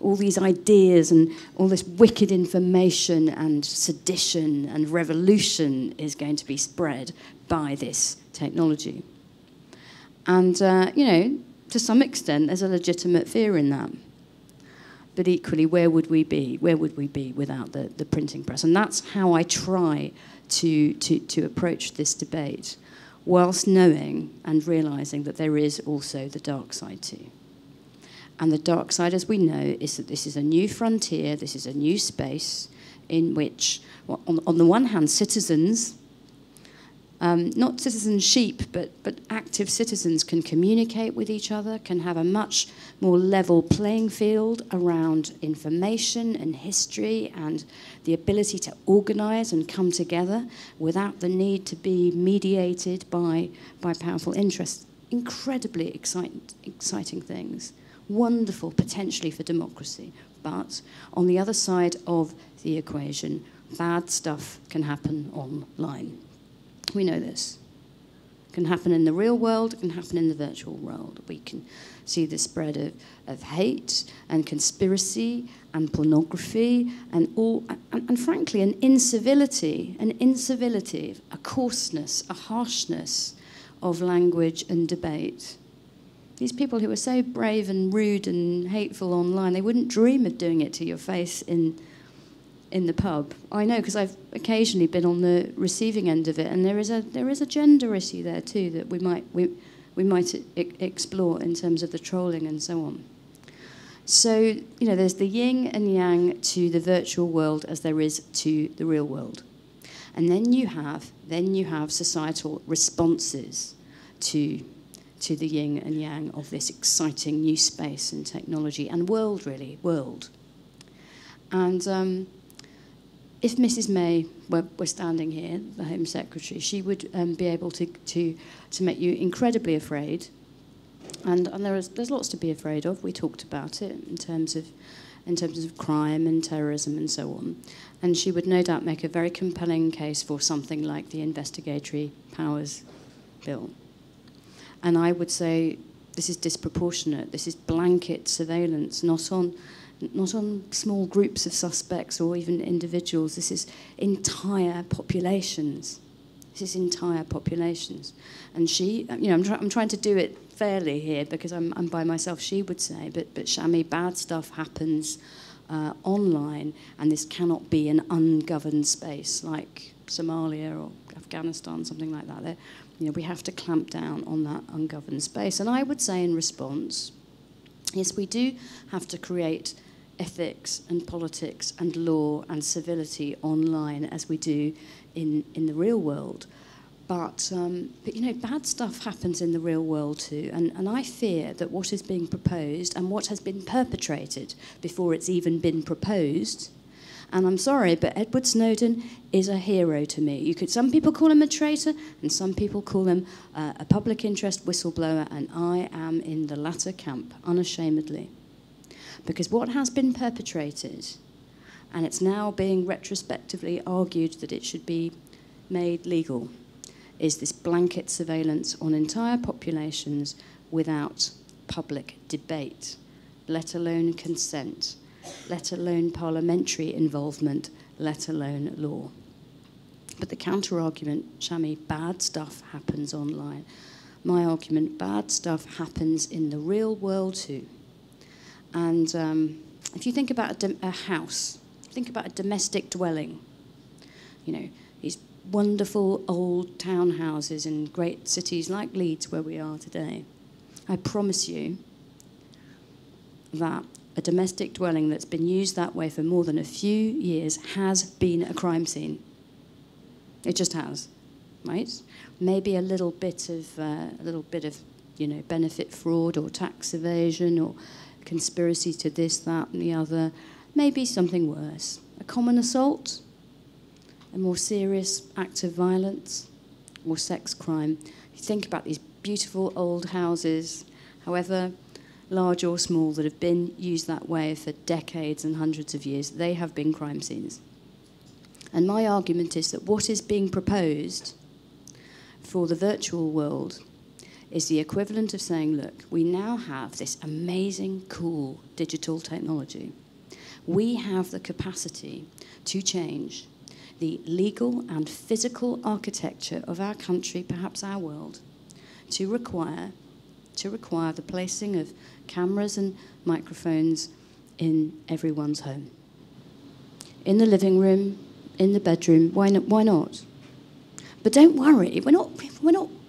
All these ideas and all this wicked information and sedition and revolution is going to be spread by this technology. And, you know, to some extent, there's a legitimate fear in that. But equally, where would we be? Where would we be without the printing press? And that's how I try to approach this debate, whilst knowing and realising that there is also the dark side too. And the dark side, as we know, is that this is a new frontier, this is a new space in which, well, on the one hand, citizens, not citizen sheep, but active citizens can communicate with each other, can have a much more level playing field around information and history and the ability to organise and come together without the need to be mediated by powerful interests. Incredibly exciting things. Wonderful, potentially, for democracy. But on the other side of the equation, bad stuff can happen online. We know this. It can happen in the real world, it can happen in the virtual world. We can see the spread of hate and conspiracy and pornography and all, and frankly, an incivility, a coarseness, a harshness of language and debate. These people who are so brave and rude and hateful online, they wouldn't dream of doing it to your face in the pub. I know, because I've occasionally been on the receiving end of it, and there is a gender issue there too that we might explore in terms of the trolling and so on. So, you know, there's the yin and yang to the virtual world as there is to the real world, and then you have societal responses to the yin and yang of this exciting new space and technology and world, really world. And if Mrs May were standing here, the Home Secretary, she would be able to make you incredibly afraid. And there's lots to be afraid of. We talked about it in terms of crime and terrorism and so on. And she would no doubt make a very compelling case for something like the Investigatory Powers Bill. And I would say this is disproportionate. This is blanket surveillance, not on small groups of suspects or even individuals. This is entire populations. This is entire populations. And she, you know, I'm trying to do it fairly here because I'm by myself, she would say, but Shami, bad stuff happens online, and this cannot be an ungoverned space like Somalia or Afghanistan, something like that. You know, we have to clamp down on that ungoverned space. And I would say in response, yes, we do have to create ethics and politics and law and civility online as we do in the real world. But you know, bad stuff happens in the real world too, and I fear that what is being proposed and what has been perpetrated before it's even been proposed, and I'm sorry, but Edward Snowden is a hero to me. Some people call him a traitor, and some people call him a public interest whistleblower, and I am in the latter camp, unashamedly. Because what has been perpetrated, and it's now being retrospectively argued that it should be made legal, is this blanket surveillance on entire populations without public debate, let alone consent, let alone parliamentary involvement, let alone law. But the counter-argument, Shami, bad stuff happens online. My argument, bad stuff happens in the real world too. And if you think about a house, think about a domestic dwelling, you know, these wonderful old townhouses in great cities like Leeds, where we are today. I promise you that a domestic dwelling that's been used that way for more than a few years has been a crime scene. It just has, right? Maybe a little bit of, you know, benefit fraud or tax evasion or conspiracy to this, that, and the other. Maybe something worse. A common assault, a more serious act of violence, or sex crime. You think about these beautiful old houses, however large or small, that have been used that way for decades and hundreds of years. They have been crime scenes. And my argument is that what is being proposed for the virtual world is the equivalent of saying, look, we now have this amazing, cool digital technology. We have the capacity to change the legal and physical architecture of our country, perhaps our world, to require the placing of cameras and microphones in everyone's home. In the living room, in the bedroom, why not? But don't worry,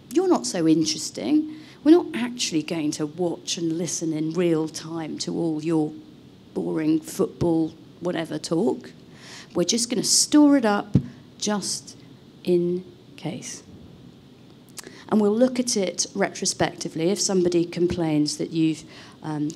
you're not so interesting. We're not actually going to watch and listen in real time to all your boring football whatever talk. We're just going to store it up just in case. And we'll look at it retrospectively. If somebody complains that you've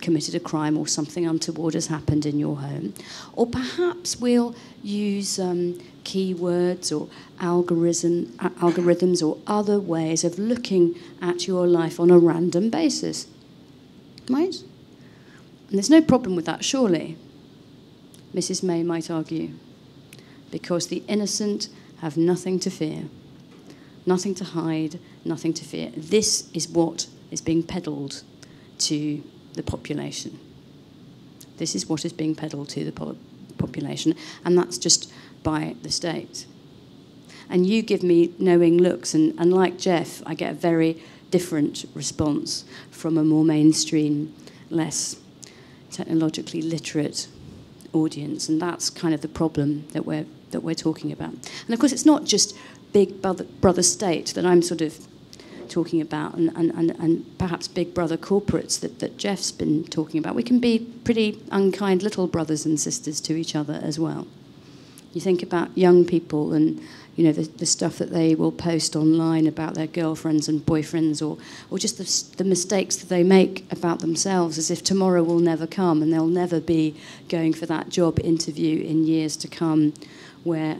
committed a crime or something untoward has happened in your home, or perhaps we'll use keywords or algorithms or other ways of looking at your life on a random basis, right? And there's no problem with that, surely, Mrs May might argue, because the innocent have nothing to fear, nothing to hide, nothing to fear. This is what is being peddled to the population. This is what is being peddled to the population, and that's just by the state. And you give me knowing looks, and like Geoff, I get a very different response from a more mainstream, less technologically literate audience, and that's kind of the problem that we're talking about. And of course, it's not just Big Brother State that I'm sort of talking about, and perhaps Big Brother corporates that Geoff's been talking about. We can be pretty unkind little brothers and sisters to each other as well. You think about young people and, you know, the stuff that they will post online about their girlfriends and boyfriends, or just the mistakes that they make about themselves, as if tomorrow will never come and they'll never be going for that job interview in years to come, where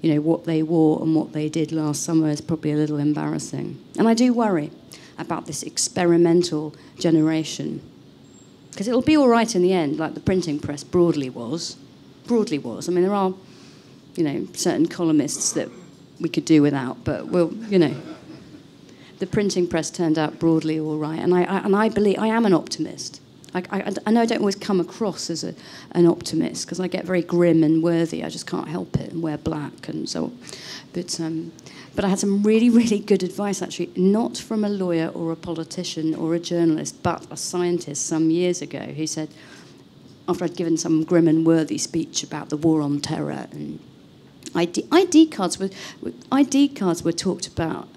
you know, what they wore and what they did last summer is probably a little embarrassing. And I do worry about this experimental generation, because it'll be all right in the end, like the printing press broadly was. I mean, there are, you know, certain columnists that we could do without, but we'll, you know, the printing press turned out broadly all right. And I believe I am an optimist. I know I don't always come across as an optimist, because I get very grim and worthy. I just can't help it, and wear black and so on. But I had some really, really good advice, actually, not from a lawyer or a politician or a journalist, but a scientist some years ago, who said, after I'd given some grim and worthy speech about the war on terror, and ID cards were talked about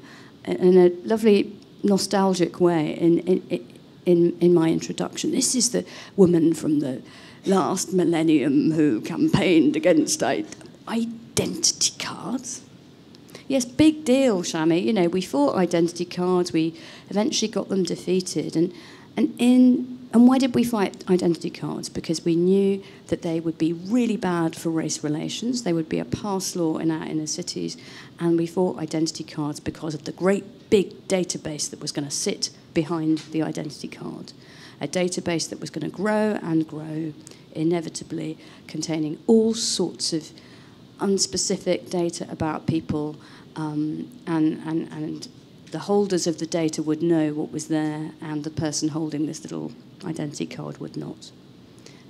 in a lovely, nostalgic way in my introduction. This is the woman from the last millennium who campaigned against identity cards. Yes, big deal, Shami. You know, we fought identity cards. We eventually got them defeated. And why did we fight identity cards? Because we knew that they would be really bad for race relations. They would be a past law in our inner cities. And we fought identity cards because of the great big database that was going to sit behind the identity card, a database that was going to grow and grow, inevitably, containing all sorts of unspecific data about people, and the holders of the data would know what was there, and the person holding this little identity card would not.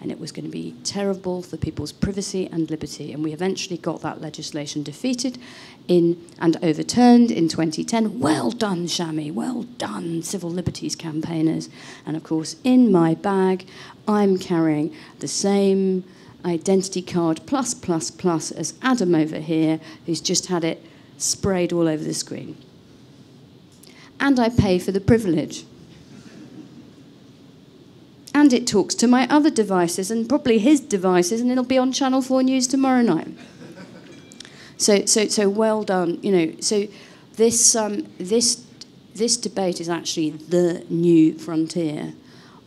And it was going to be terrible for people's privacy and liberty. And we eventually got that legislation defeated and overturned in 2010. Well done, Shami. Well done, civil liberties campaigners. And, of course, in my bag, I'm carrying the same identity card plus as Adam over here, who's just had it sprayed all over the screen. And I pay for the privilege. And it talks to my other devices, and probably his devices, and it'll be on Channel 4 News tomorrow night. So well done. You know, so this this debate is actually the new frontier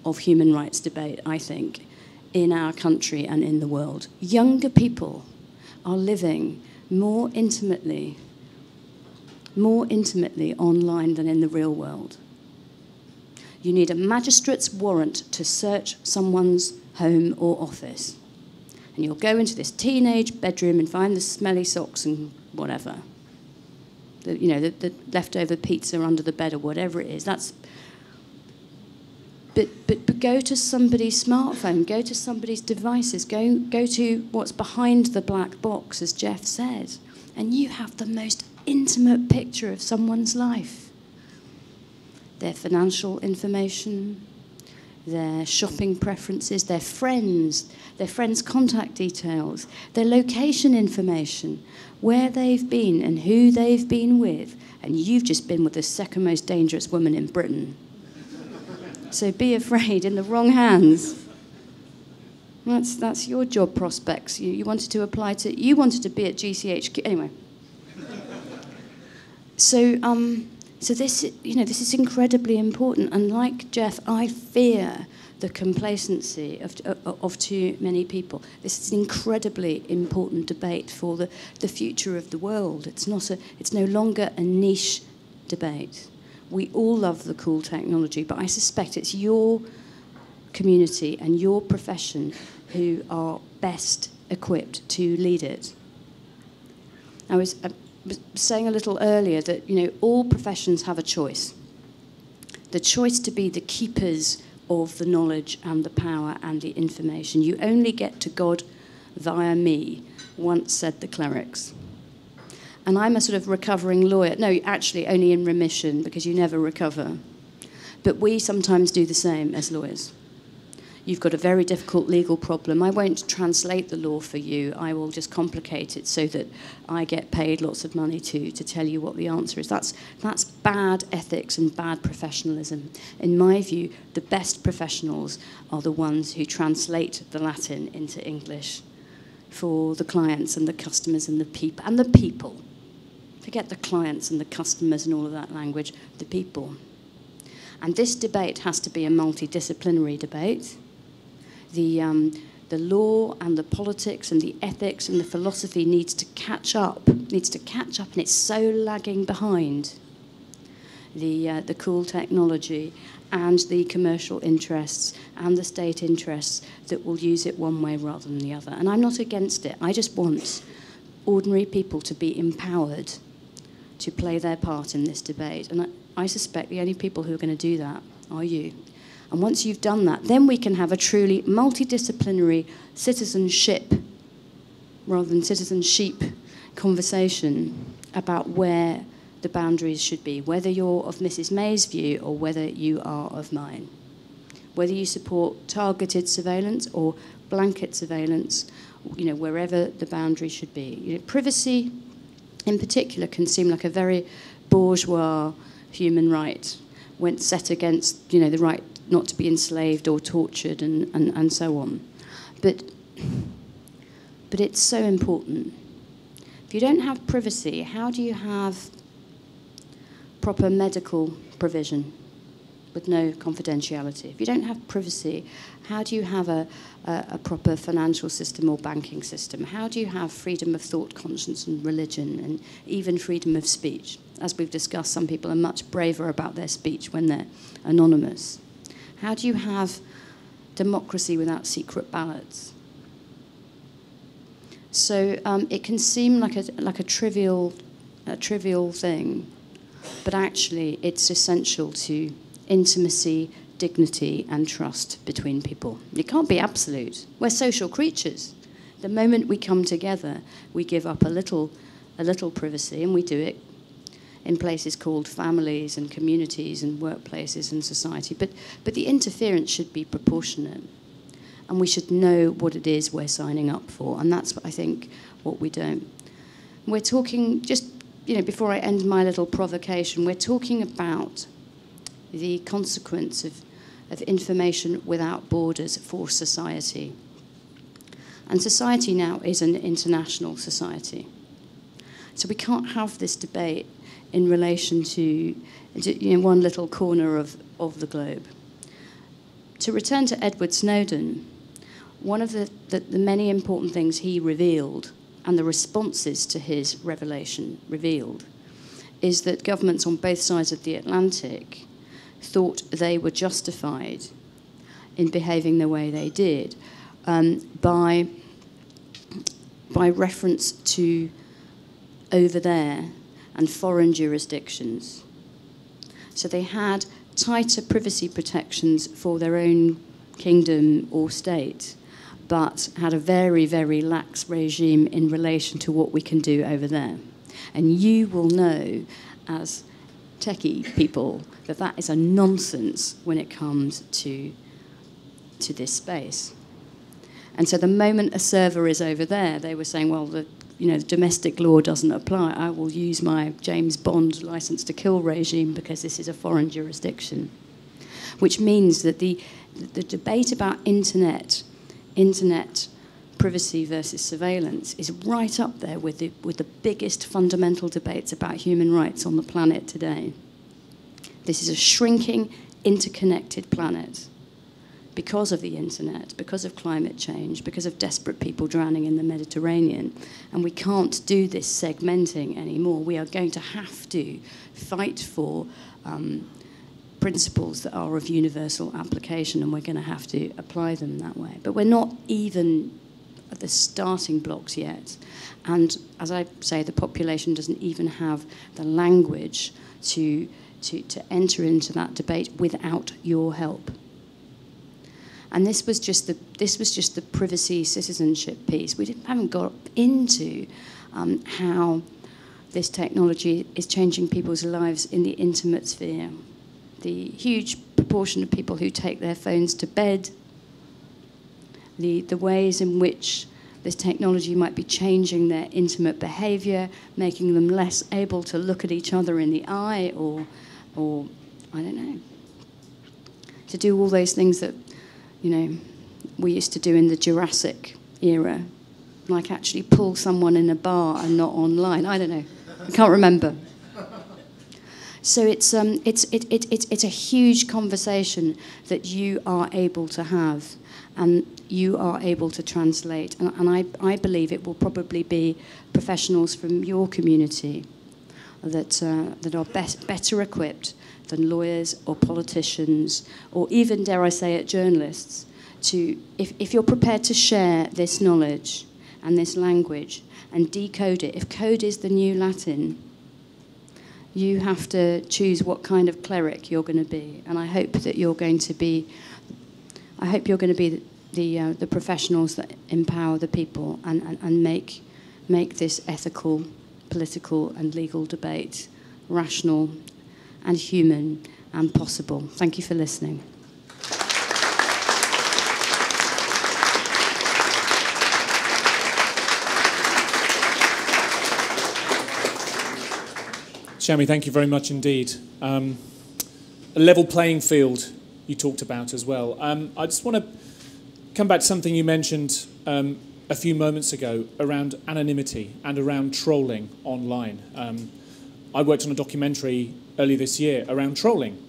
of human rights debate, I think, in our country and in the world. Younger people are living more intimately online than in the real world. You need a magistrate's warrant to search someone's home or office. And you'll go into this teenage bedroom and find the smelly socks and whatever. You know, the leftover pizza under the bed or whatever it is. That's... But go to somebody's smartphone, go to somebody's devices, go to what's behind the black box, as Geoff said, and you have the most intimate picture of someone's life. Their financial information, their shopping preferences, their friends' contact details, their location information, where they've been and who they've been with, and you've just been with the second most dangerous woman in Britain. So be afraid, in the wrong hands. That's your job prospects. You wanted to apply to, you wanted to be at GCHQ, anyway. So this, you know, this is incredibly important. And like Geoff, I fear the complacency of too many people. This is an incredibly important debate for the future of the world. It's no longer a niche debate. We all love the cool technology, but I suspect it's your community and your profession who are best equipped to lead it. I was saying a little earlier that, you know, all professions have a choice. The choice to be the keepers of the knowledge and the power and the information. You only get to God via me, once said the clerics. And I'm a sort of recovering lawyer. No, actually, only in remission, because you never recover. But we sometimes do the same as lawyers. You've got a very difficult legal problem. I won't translate the law for you. I will just complicate it so that I get paid lots of money to tell you what the answer is. That's bad ethics and bad professionalism. In my view, the best professionals are the ones who translate the Latin into English for the clients and the customers and the people. Forget the clients and the customers and all of that language, the people. And this debate has to be a multidisciplinary debate. The, um, the law and the politics and the ethics and the philosophy needs to catch up, and it's so lagging behind the cool technology and the commercial interests and the state interests that will use it one way rather than the other. And I'm not against it. I just want ordinary people to be empowered to play their part in this debate. And I suspect the only people who are going to do that are you. And once you've done that, then we can have a truly multidisciplinary citizenship rather than citizenship conversation about where the boundaries should be, whether you're of Mrs. May's view or whether you are of mine, whether you support targeted surveillance or blanket surveillance, you know, wherever the boundary should be. You know, privacy, in particular, can seem like a very bourgeois human right when set against, you know, the right not to be enslaved or tortured and so on. But it's so important. If you don't have privacy, how do you have proper medical provision with no confidentiality? If you don't have privacy, how do you have a proper financial system or banking system? How do you have freedom of thought, conscience, and religion, and even freedom of speech? As we've discussed, some people are much braver about their speech when they're anonymous. How do you have democracy without secret ballots? So it can seem like a trivial thing, but actually it's essential to intimacy, dignity, and trust between people. It can't be absolute. We're social creatures. The moment we come together, we give up a little privacy, and we do it in places called families and communities and workplaces and society. But the interference should be proportionate, and we should know what it is we're signing up for, and that's, I think, what we don't. We're talking, just, you know, before I end my little provocation, we're talking about the consequence of information without borders for society. And society now is an international society. So we can't have this debate in relation to you know, one little corner of the globe. To return to Edward Snowden, one of the many important things he revealed and the responses to his revelation revealed is that governments on both sides of the Atlantic thought they were justified in behaving the way they did by reference to over there and foreign jurisdictions. So they had tighter privacy protections for their own kingdom or state, but had a very, very lax regime in relation to what we can do over there. And you will know, as techie people, that that is a nonsense when it comes to this space. And so the moment a server is over there, they were saying, well, the domestic law doesn't apply. I will use my James Bond license to kill regime because this is a foreign jurisdiction. Which means that the debate about internet privacy versus surveillance is right up there with the biggest fundamental debates about human rights on the planet today. This is a shrinking, interconnected planet because of the internet, because of climate change, because of desperate people drowning in the Mediterranean. And we can't do this segmenting anymore. We are going to have to fight for principles that are of universal application, and we're going to have to apply them that way. But we're not even at the starting blocks yet. And as I say, the population doesn't even have the language to enter into that debate without your help. And this was just the privacy citizenship piece. We haven't got into how this technology is changing people's lives in the intimate sphere. The huge proportion of people who take their phones to bed, the ways in which this technology might be changing their intimate behavior, making them less able to look at each other in the eye or I don't know, to do all those things that, you know, we used to do in the Jurassic era, like actually pull someone in a bar and not online. I don't know. I can't remember. So it's a huge conversation that you are able to have, and you are able to translate. And I believe it will probably be professionals from your community that, that are better equipped than lawyers or politicians or even, dare I say it, journalists. To, if you're prepared to share this knowledge and this language and decode it, if code is the new Latin, you have to choose what kind of cleric you're going to be. And I hope that you're going to be, I hope you're going to be the professionals that empower the people and make this ethical, political and legal debate rational and human and possible. Thank you for listening. Shami, thank you very much indeed. A level playing field you talked about as well. I just want to come back to something you mentioned a few moments ago around anonymity and around trolling online. I worked on a documentary earlier this year around trolling,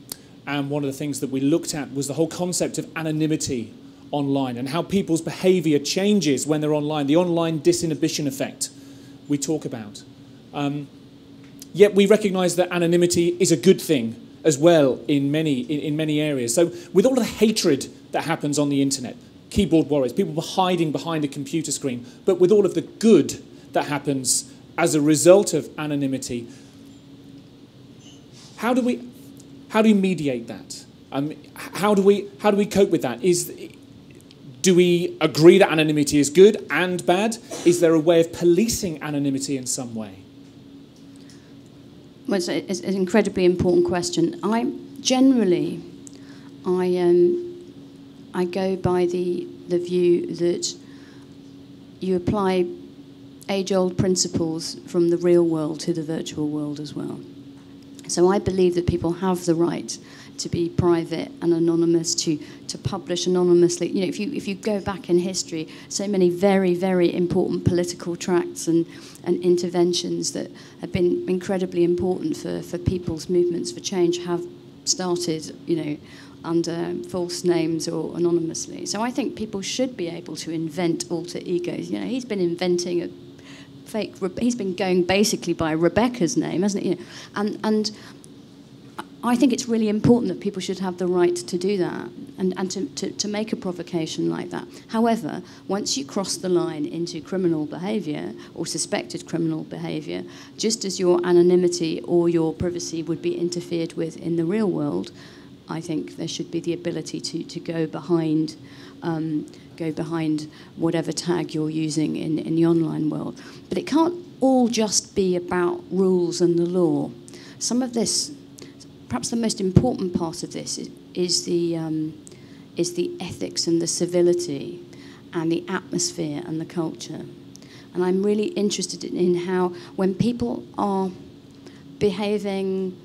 and one of the things that we looked at was the whole concept of anonymity online and how people's behaviour changes when they're online, the online disinhibition effect we talk about. Yet we recognise that anonymity is a good thing as well in many areas. So with all the hatred that happens on the internet, keyboard warriors, people hiding behind a computer screen, but with all of the good that happens as a result of anonymity, how do we mediate that? How do we cope with that? Do we agree that anonymity is good and bad? Is there a way of policing anonymity in some way? Well, it's an incredibly important question. I go by the view that you apply age-old principles from the real world to the virtual world as well. So I believe that people have the right to be private and anonymous, to publish anonymously. You know, if you go back in history, so many very, very important political tracts and interventions that have been incredibly important for people's movements for change have started, you know, under false names or anonymously. So I think people should be able to invent alter egos. You know, he's been inventing a fake, he's been going basically by Rebecca's name, hasn't he? You know, and I think it's really important that people should have the right to do that and to make a provocation like that. However, once you cross the line into criminal behaviour or suspected criminal behaviour, just as your anonymity or your privacy would be interfered with in the real world, I think there should be the ability to go behind whatever tag you're using in the online world. But it can't all just be about rules and the law. Some of this, perhaps the most important part of this, is the ethics and the civility and the atmosphere and the culture. And I'm really interested in how when people are behaving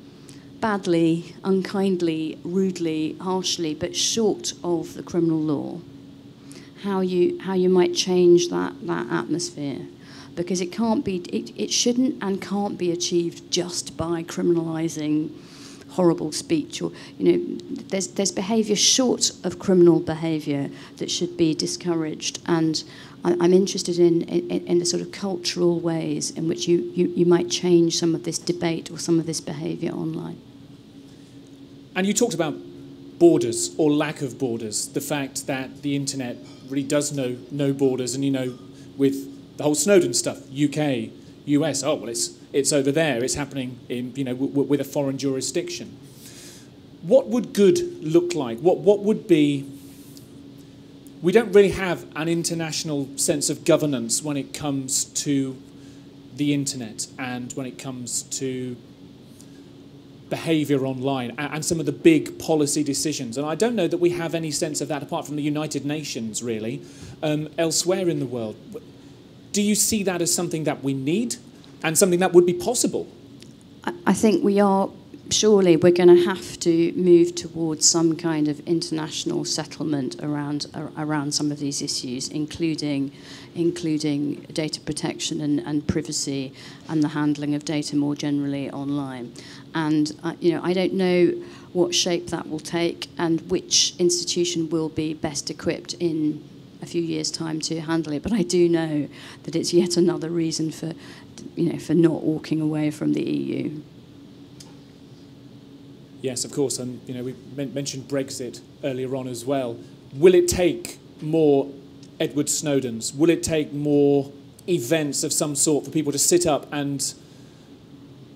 badly, unkindly, rudely, harshly, but short of the criminal law, how you might change that atmosphere, because it can't be, it shouldn't and can't be achieved just by criminalising horrible speech, or, you know, there's behaviour short of criminal behaviour that should be discouraged. And I'm interested in the sort of cultural ways in which you might change some of this debate or some of this behaviour online. And you talked about borders or lack of borders, the fact that the internet really does know no borders. And, you know, with the whole Snowden stuff, UK, US, oh, well, it's over there, it's happening in, you know, with a foreign jurisdiction. What would good look like? What would be... We don't really have an international sense of governance when it comes to the internet and when it comes to behaviour online and some of the big policy decisions. And I don't know that we have any sense of that apart from the United Nations, really, elsewhere in the world. Do you see that as something that we need and something that would be possible? I think we are, surely we're going to have to move towards some kind of international settlement around some of these issues, including data protection and privacy and the handling of data more generally online. And you know, I don't know what shape that will take and which institution will be best equipped in a few years' time to handle it. But I do know that it's yet another reason for, you know, for not walking away from the EU. Yes, of course, and you know, we mentioned Brexit earlier on as well. Will it take more Edward Snowdens? Will it take more events of some sort for people to sit up and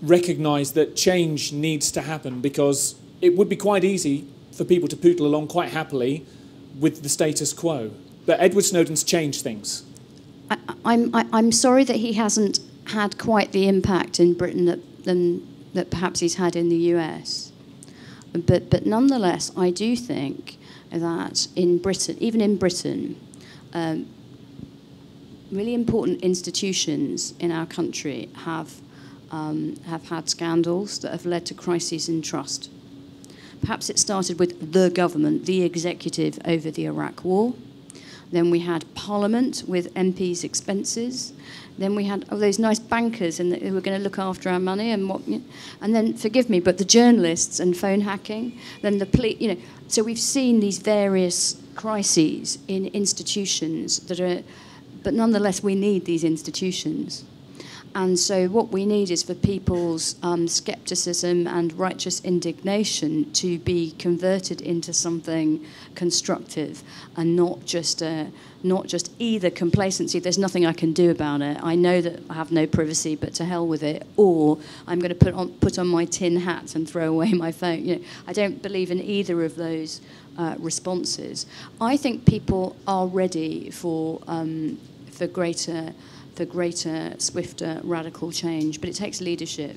recognise that change needs to happen? Because it would be quite easy for people to poodle along quite happily with the status quo. But Edward Snowden's changed things. I'm sorry that he hasn't had quite the impact in Britain that perhaps he's had in the US. But nonetheless, I do think that in Britain, even in Britain, really important institutions in our country have had scandals that have led to crises in trust. Perhaps it started with the government, the executive, over the Iraq war. Then we had Parliament with MPs' expenses. Then we had all those nice bankers who were going to look after our money, and then, forgive me, but the journalists and phone hacking. Then the police, you know. So we've seen these various crises in institutions that are, but nonetheless, we need these institutions. And so what we need is for people's scepticism and righteous indignation to be converted into something constructive, and not just either complacency, there's nothing I can do about it, I know that I have no privacy, but to hell with it, or I'm going to put on my tin hat and throw away my phone. You know, I don't believe in either of those responses. I think people are ready for greater, swifter, radical change, but it takes leadership.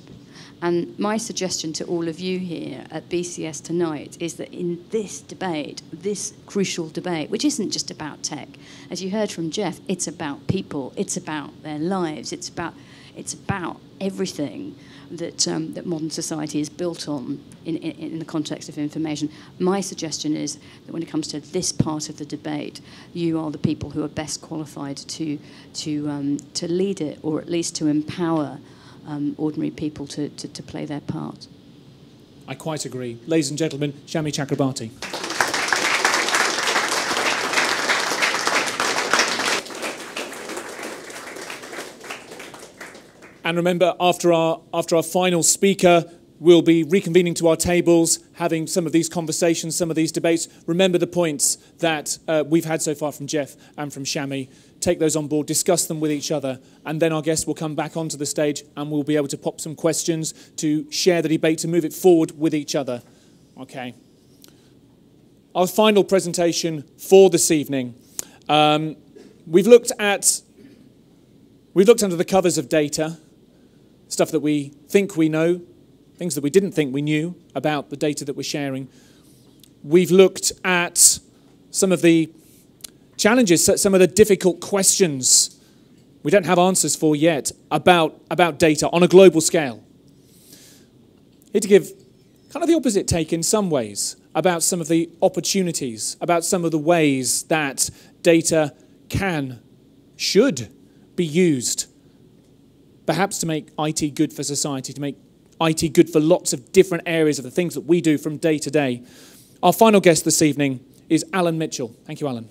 And my suggestion to all of you here at BCS tonight is that in this debate, this crucial debate, which isn't just about tech, as you heard from Geoff, it's about people, it's about their lives, it's about everything that that modern society is built on in the context of information. My suggestion is that when it comes to this part of the debate, you are the people who are best qualified to lead it, or at least to empower ordinary people to play their part. I quite agree. Ladies and gentlemen, Shami Chakrabarti. And remember, after our final speaker, we'll be reconvening to our tables, having some of these conversations, some of these debates. Remember the points that we've had so far from Geoff and from Shami. Take those on board, discuss them with each other, and then our guests will come back onto the stage and we'll be able to pop some questions to share the debate, to move it forward with each other. Okay. Our final presentation for this evening. We've looked under the covers of data, stuff that we think we know, things that we didn't think we knew about the data that we're sharing. We've looked at some of the challenges, some of the difficult questions we don't have answers for yet about data on a global scale. Here to give kind of the opposite take in some ways about some of the opportunities, about some of the ways that data should be used, perhaps to make IT good for society, to make IT good for lots of different areas of the things that we do from day to day. Our final guest this evening is Alan Mitchell. Thank you, Alan.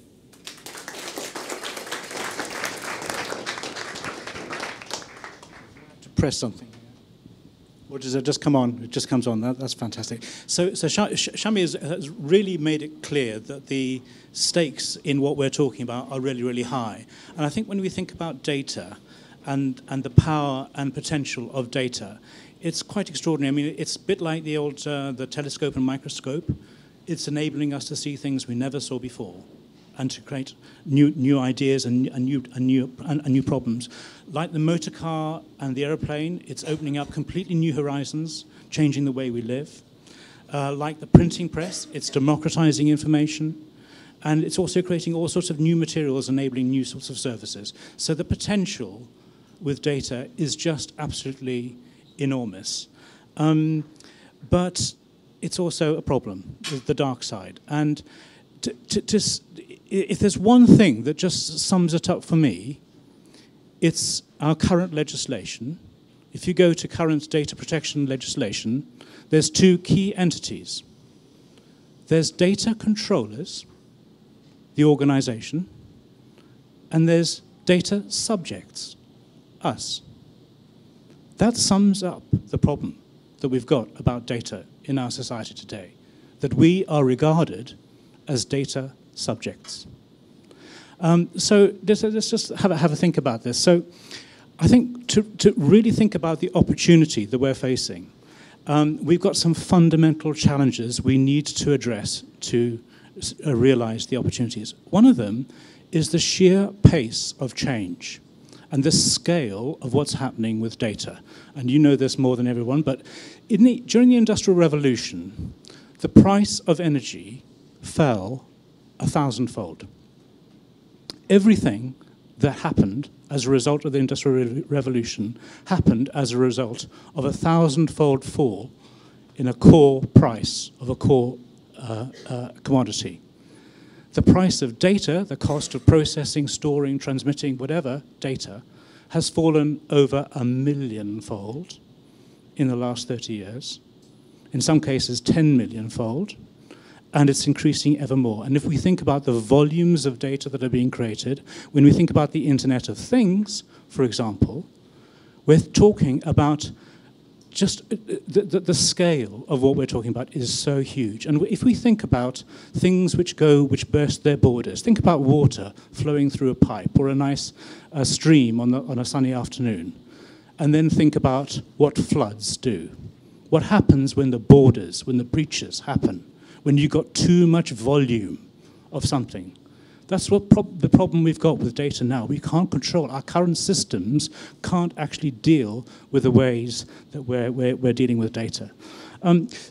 To press something. Or does it just come on? It just comes on. That's fantastic. So Shami has really made it clear that the stakes in what we're talking about are really, really high. And I think when we think about data and the power and potential of data, it's quite extraordinary. I mean, it's a bit like the old the telescope and microscope. It's enabling us to see things we never saw before, and to create new ideas and new problems. Like the motor car and the aeroplane, it's opening up completely new horizons, changing the way we live. Like the printing press, it's democratizing information. And it's also creating all sorts of new materials, enabling new sorts of services. So the potential with data is just absolutely enormous, but it's also a problem, the dark side. And if there's one thing that just sums it up for me, it's our current legislation. If you go to current data protection legislation, there's two key entities. There's data controllers, the organization, and there's data subjects, us. That sums up the problem that we've got about data in our society today, that we are regarded as data subjects. So let's just have a think about this. So I think to really think about the opportunity that we're facing, we've got some fundamental challenges we need to address to realize the opportunities. One of them is the sheer pace of change and the scale of what's happening with data. And you know this more than everyone, but during the Industrial Revolution, the price of energy fell 1,000-fold. Everything that happened as a result of the Industrial Revolution happened as a result of a 1,000-fold fall in a core price of a core commodity. The price of data, the cost of processing, storing, transmitting, whatever data, has fallen over 1 million-fold in the last 30 years, in some cases 10 million-fold, and it's increasing ever more. And if we think about the volumes of data that are being created, when we think about the Internet of Things, for example, we're talking about just the scale of what we're talking about is so huge. And if we think about things which burst their borders, think about water flowing through a pipe or a nice stream on a sunny afternoon, and then think about what floods do. What happens when the borders, when the breaches happen? When you've got too much volume of something. That's what the problem we've got with data now. We can't control. Our current systems can't actually deal with the ways that we're dealing with data.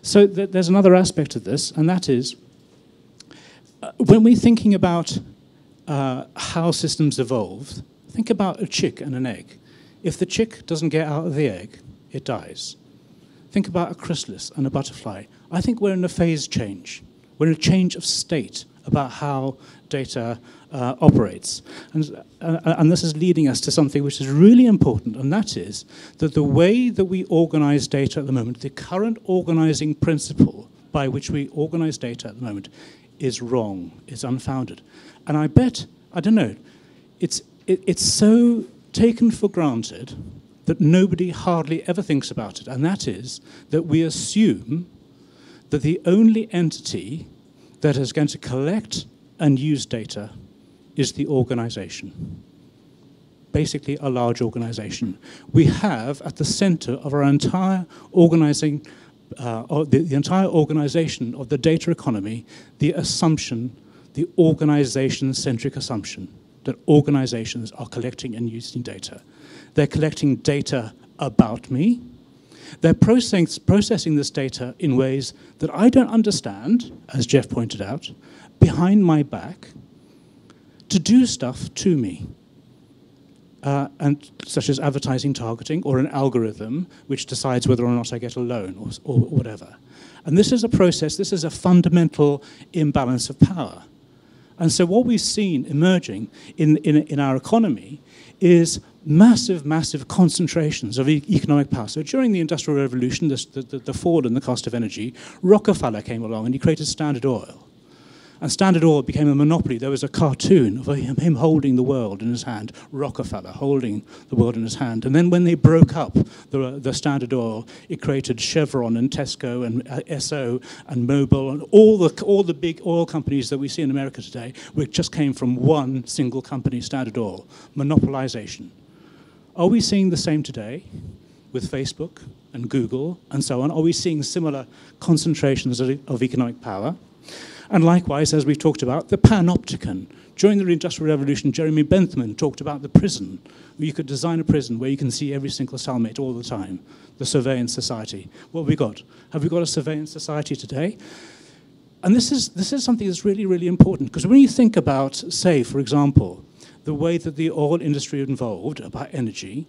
So there's another aspect of this, and that is when we're thinking about how systems evolve, think about a chick and an egg. If the chick doesn't get out of the egg, it dies. Think about a chrysalis and a butterfly. I think we're in a phase change. We're in a change of state about how data operates. And this is leading us to something which is really important, and that is that the way that we organize data at the moment, the current organizing principle by which we organize data at the moment is wrong, is unfounded. And I bet, I don't know, it's so taken for granted that nobody hardly ever thinks about it, and that is that we assume that the only entity that is going to collect and use data is the organization, basically a large organization. We have at the center of our entire organizing, the entire organization of the data economy, the assumption, the organization-centric assumption that organizations are collecting and using data. They're collecting data about me. They're processing this data in ways that I don't understand, as Geoff pointed out, behind my back, to do stuff to me, and such as advertising targeting or an algorithm which decides whether or not I get a loan or whatever. And this is a process, this is a fundamental imbalance of power. And so what we've seen emerging in our economy is massive, massive concentrations of economic power. So during the Industrial Revolution, the fall in the cost of energy, Rockefeller came along and he created Standard Oil. And Standard Oil became a monopoly. There was a cartoon of him holding the world in his hand, Rockefeller holding the world in his hand. And then when they broke up the Standard Oil, it created Chevron and Tesco and Esso and Mobil and all the big oil companies that we see in America today, which just came from one single company, Standard Oil. Monopolization. Are we seeing the same today with Facebook and Google and so on? Are we seeing similar concentrations of economic power? And likewise, as we've talked about, the panopticon. During the Industrial Revolution, Jeremy Bentham talked about the prison. You could design a prison where you can see every single cellmate all the time, the surveillance society. What have we got? Have we got a surveillance society today? And this is something that's really, really important, because when you think about, say, for example, the way that the oil industry evolved about energy,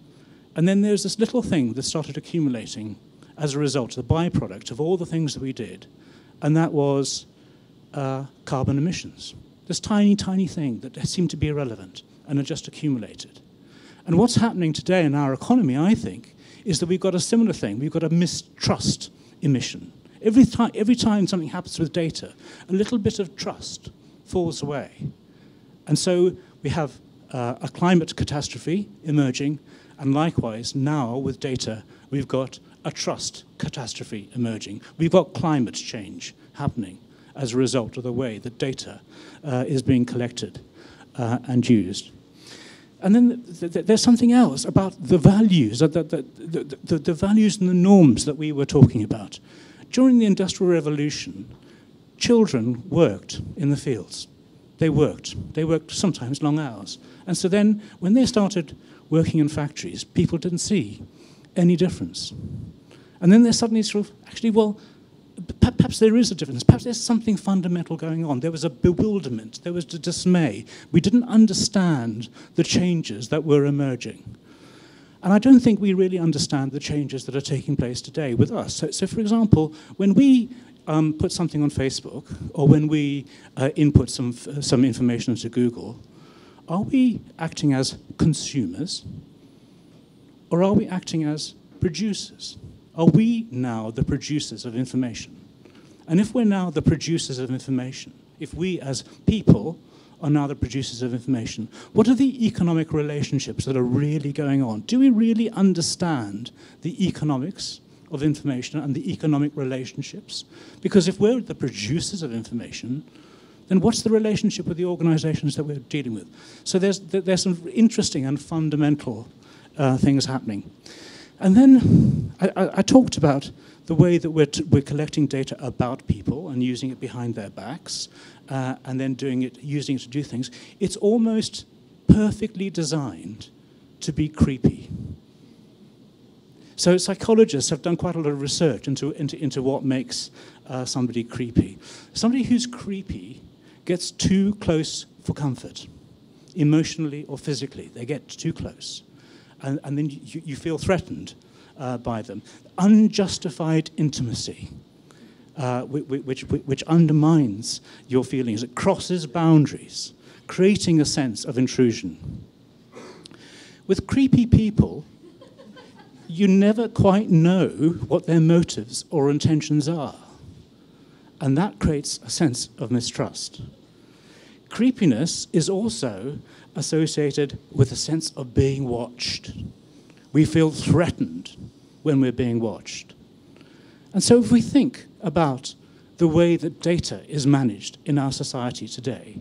and then there's this little thing that started accumulating as a result, the byproduct of all the things that we did, and that was carbon emissions. This tiny, tiny thing that seemed to be irrelevant and had just accumulated. And what's happening today in our economy, I think, is that we've got a similar thing. We've got a mistrust emission. Every time something happens with data, a little bit of trust falls away. And so we have a climate catastrophe emerging, and likewise now with data we've got a trust catastrophe emerging. We've got climate change happening as a result of the way that data is being collected and used. And then there's something else about the values, the values and the norms that we were talking about. During the Industrial Revolution, children worked in the fields. They worked. They worked sometimes long hours. And so then when they started working in factories, people didn't see any difference. And then there's suddenly sort of, actually, well, perhaps there is a difference. Perhaps there's something fundamental going on. There was a bewilderment. There was a dismay. We didn't understand the changes that were emerging. And I don't think we really understand the changes that are taking place today with us. So for example, when we put something on Facebook, or when we input some information into Google, are we acting as consumers, or are we acting as producers? Are we now the producers of information? And if we're now the producers of information, if we as people are now the producers of information, what are the economic relationships that are really going on? Do we really understand the economics of information and the economic relationships? Because if we're the producers of information, then what's the relationship with the organizations that we're dealing with? So there's some interesting and fundamental things happening. And then I talked about the way that we're collecting data about people and using it behind their backs, and then using it to do things. It's almost perfectly designed to be creepy. So psychologists have done quite a lot of research into what makes somebody creepy. Somebody who's creepy gets too close for comfort, emotionally or physically. They get too close. And then you feel threatened by them. Unjustified intimacy, which undermines your feelings. It crosses boundaries, creating a sense of intrusion. With creepy people, you never quite know what their motives or intentions are. And that creates a sense of mistrust. Creepiness is also associated with a sense of being watched. We feel threatened when we're being watched. And so if we think about the way that data is managed in our society today,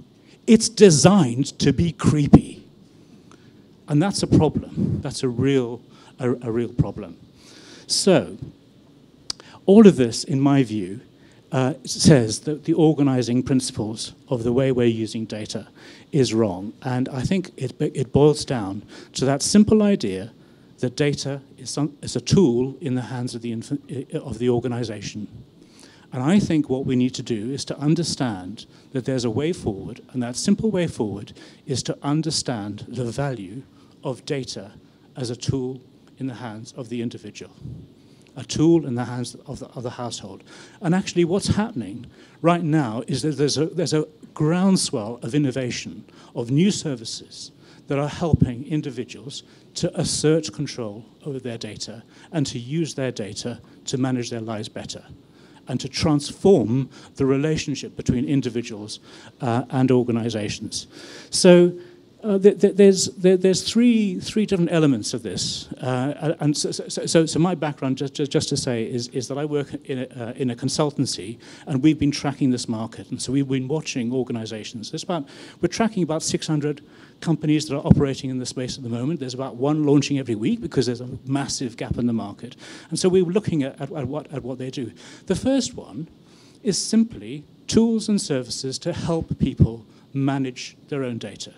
it's designed to be creepy. And that's a problem. That's a real problem. So all of this, in my view, says that the organizing principles of the way we're using data is wrong. And I think it boils down to that simple idea that data is a tool in the hands of the organization. And I think what we need to do is to understand that there's a way forward, and that simple way forward is to understand the value of data as a tool in the hands of the individual. A tool in the hands of the household. And actually what's happening right now is that there's a groundswell of innovation, of new services that are helping individuals to assert control over their data and to use their data to manage their lives better and to transform the relationship between individuals and organizations. So there's three different elements of this, and so my background, just to say, is that I work in a consultancy, and we've been tracking this market, and so we've been watching organisations. We're tracking about 600 companies that are operating in the space at the moment. There's about one launching every week because there's a massive gap in the market, and so we were looking at what they do. The first one is simply tools and services to help people manage their own data,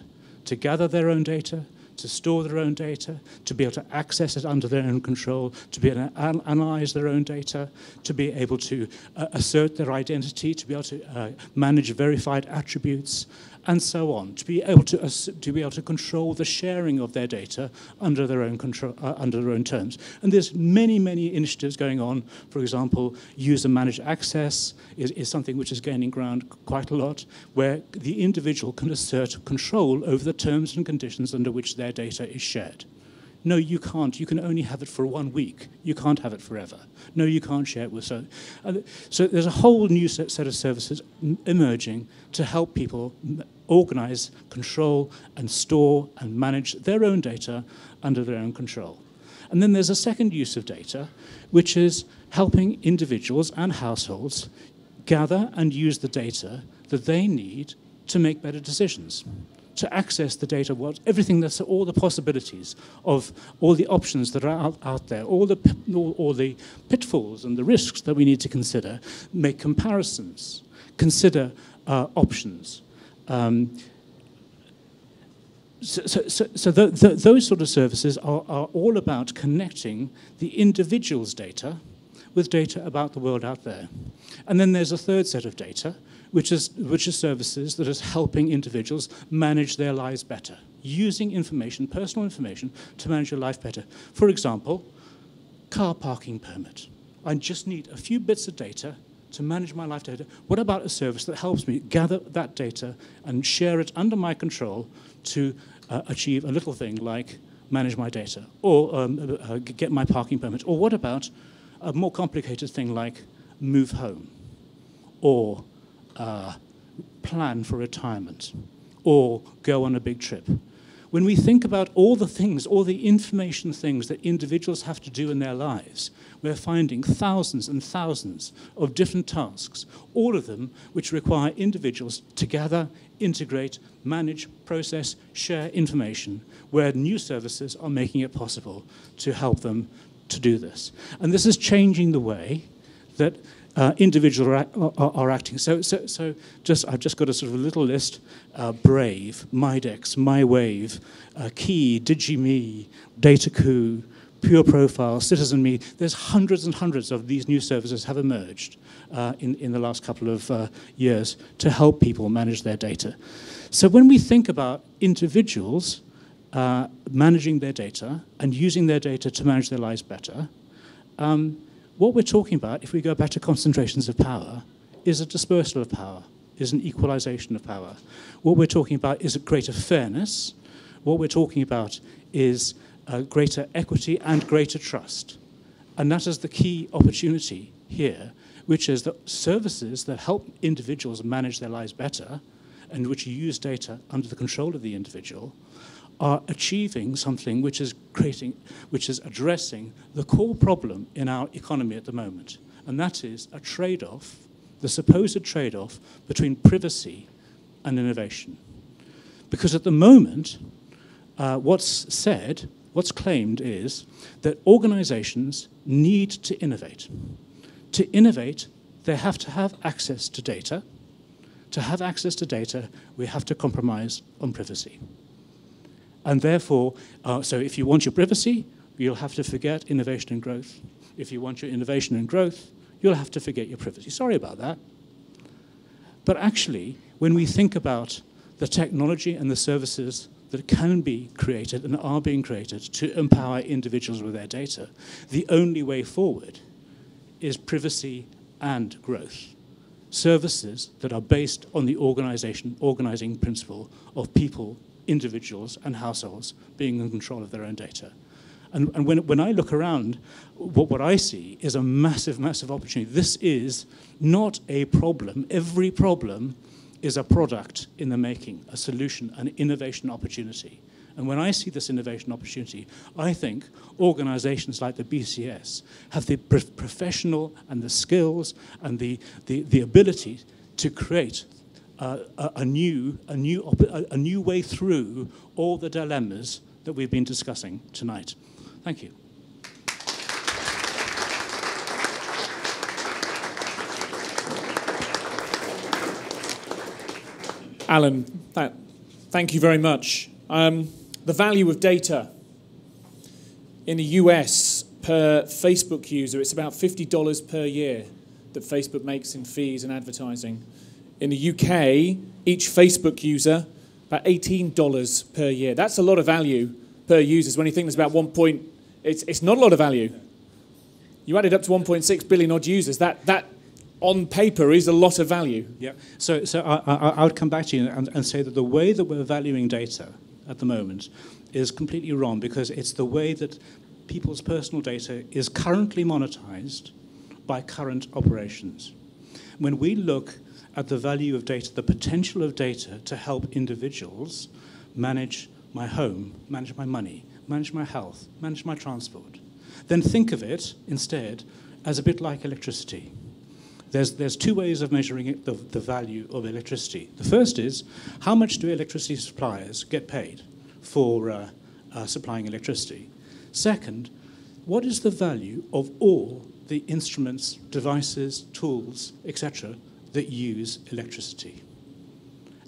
to gather their own data, to store their own data, to be able to access it under their own control, to be able to analyze their own data, to be able to assert their identity, to be able to manage verified attributes, and so on, to be able to control the sharing of their data under their own control, under their own terms. And there's many initiatives going on. For example, user managed access is something which is gaining ground quite a lot, where the individual can assert control over the terms and conditions under which their data is shared. No, you can't. You can only have it for 1 week. You can't have it forever. No, you can't share it with so. So there's a whole new set of services emerging to help people organize, control, and store and manage their own data under their own control. And then there's a second use of data, which is helping individuals and households gather and use the data that they need to make better decisions, to access the data, everything that's all the possibilities of all the options that are out there, all the pitfalls and the risks that we need to consider, make comparisons, consider options. So those sort of services are all about connecting the individual's data with data about the world out there. And then there's a third set of data, which is services that are helping individuals manage their lives better, using information, personal information, to manage your life better. For example, car parking permit. I just need a few bits of data to manage my life data. What about a service that helps me gather that data and share it under my control to achieve a little thing like manage my data or get my parking permit? Or what about a more complicated thing like move home, or plan for retirement, or go on a big trip? When we think about all the things, all the information things that individuals have to do in their lives, we're finding thousands and thousands of different tasks, all of them which require individuals to gather, integrate, manage, process, share information, where new services are making it possible to help them to do this. And this is changing the way that individuals are acting. I've just got a sort of little list: Brave, MyDex, MyWave, Key, DigiMe, DataCoo, Pure Profile, CitizenMe. There's hundreds and hundreds of these new services have emerged in the last couple of years to help people manage their data. So when we think about individuals managing their data and using their data to manage their lives better, what we're talking about, if we go back to concentrations of power, is a dispersal of power, is an equalization of power. What we're talking about is a greater fairness. What we're talking about is a greater equity and greater trust. And that is the key opportunity here, which is that services that help individuals manage their lives better and which use data under the control of the individual are achieving something which is addressing the core problem in our economy at the moment. And that is a trade-off, the supposed trade-off between privacy and innovation. Because at the moment, what's claimed is that organizations need to innovate. To innovate, they have to have access to data. To have access to data, we have to compromise on privacy. And therefore, so if you want your privacy, you'll have to forget innovation and growth. If you want your innovation and growth, you'll have to forget your privacy. Sorry about that. But actually, when we think about the technology and the services that can be created and are being created to empower individuals with their data, the only way forward is privacy and growth. Services that are based on the organizing principle of people, individuals and households being in control of their own data. And when I look around, what I see is a massive, massive opportunity. This is not a problem. Every problem is a product in the making, a solution, an innovation opportunity. And when I see this innovation opportunity, I think organizations like the BCS have the professional and the skills and the ability to create a new way through all the dilemmas that we've been discussing tonight. Thank you. Alan, thank you very much. The value of data in the US per Facebook user, it's about $50 per year that Facebook makes in fees and advertising. In the UK, each Facebook user, about $18 per year. That's a lot of value per user. When you think there's about it's not a lot of value. You add it up to 1.6 billion odd users. That on paper is a lot of value. Yeah. So I would come back to you and say that the way that we're valuing data at the moment is completely wrong, because it's the way that people's personal data is currently monetized by current operations. When we look at the value of data, the potential of data to help individuals manage my home, manage my money, manage my health, manage my transport, then think of it instead as a bit like electricity. There's two ways of measuring it, the value of electricity. The first is, how much do electricity suppliers get paid for supplying electricity? Second, what is the value of all the instruments, devices, tools, etc., that use electricity?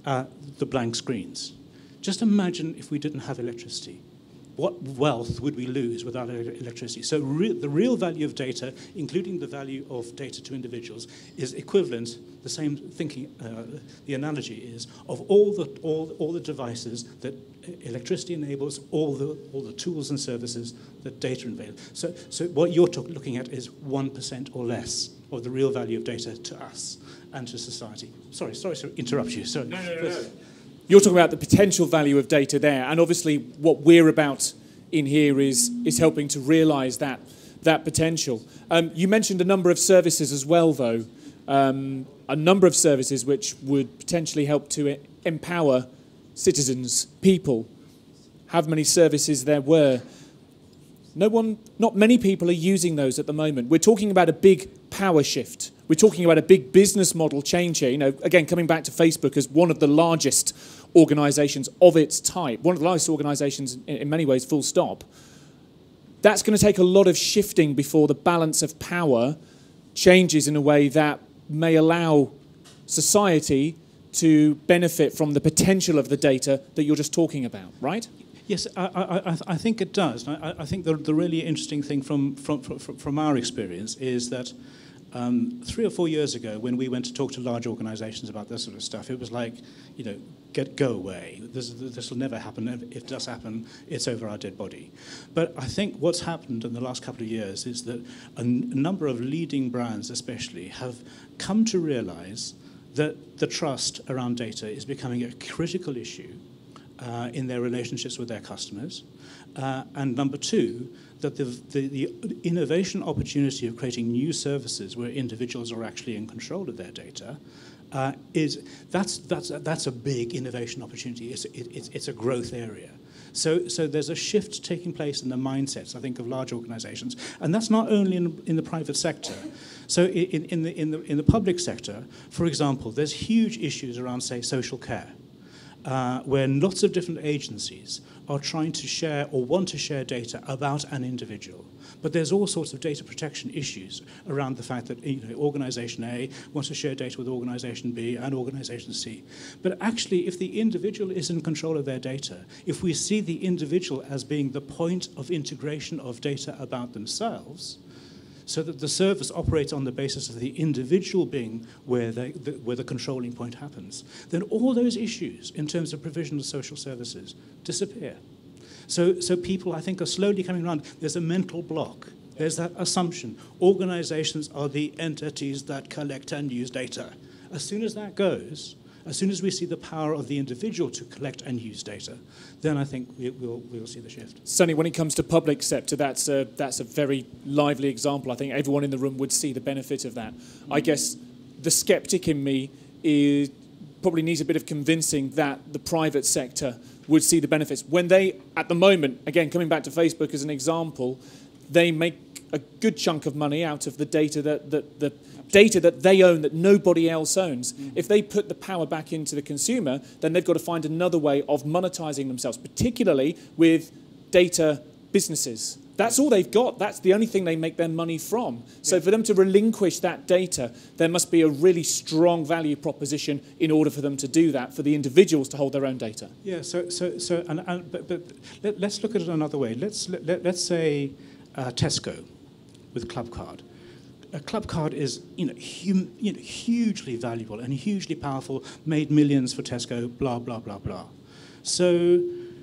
The blank screens. Just imagine if we didn't have electricity. What wealth would we lose without electricity? So the real value of data, including the value of data to individuals, is equivalent, the same thinking, the analogy is, of all the devices that electricity enables, all the tools and services that data enables. So what you're looking at is 1% or less of the real value of data to us and to society. Sorry to interrupt you. Sorry. No. You're talking about the potential value of data there, and obviously what we're about in here is helping to realise that potential. You mentioned a number of services as well, though, a number of services which would potentially help to empower citizens, people. How many services there were? Not many people are using those at the moment. We're talking about a big power shift. We're talking about a big business model change here. You know, again, coming back to Facebook as one of the largest organisations of its type, one of the largest organisations in many ways, full stop. That's going to take a lot of shifting before the balance of power changes in a way that may allow society to benefit from the potential of the data that you're just talking about, right? Yes, I think it does. I think the really interesting thing from our experience is that 3 or 4 years ago, when we went to talk to large organisations about this sort of stuff, it was like, you know, go away. This will never happen. If it does happen, it's over our dead body. But I think what's happened in the last couple of years is that a number of leading brands, especially, have come to realise that the trust around data is becoming a critical issue in their relationships with their customers, and number two, that the innovation opportunity of creating new services where individuals are actually in control of their data that's a big innovation opportunity. It's a growth area. So there's a shift taking place in the mindsets, I think, of large organisations, and that's not only in the private sector. So in the public sector, for example, there's huge issues around, say, social care, where lots of different agencies are trying to share or want to share data about an individual. But there's all sorts of data protection issues around the fact that, you know, organisation A wants to share data with organisation B and organisation C. But actually, if the individual is in control of their data, if we see the individual as being the point of integration of data about themselves, so that the service operates on the basis of the individual being where the controlling point happens, then all those issues in terms of provision of social services disappear. So people, I think, are slowly coming around. There's a mental block. There's that assumption. Organizations are the entities that collect and use data. As soon as that goes, as soon as we see the power of the individual to collect and use data, then I think we'll see the shift. Sonny, when it comes to public sector, that's a very lively example. I think everyone in the room would see the benefit of that. I guess the skeptic in me probably needs a bit of convincing that the private sector would see the benefits. When they, at the moment, again, coming back to Facebook as an example, they make a good chunk of money out of the data data that they own that nobody else owns. If they put the power back into the consumer, then they've got to find another way of monetizing themselves, particularly with data businesses. That's all they've got. That's the only thing they make their money from. So for them to relinquish that data, there must be a really strong value proposition in order for them to do that, for the individuals to hold their own data. Yeah, but let's look at it another way. Let's say Tesco with ClubCard. A club card is, hugely valuable and hugely powerful, made millions for Tesco, blah, blah, blah, blah. So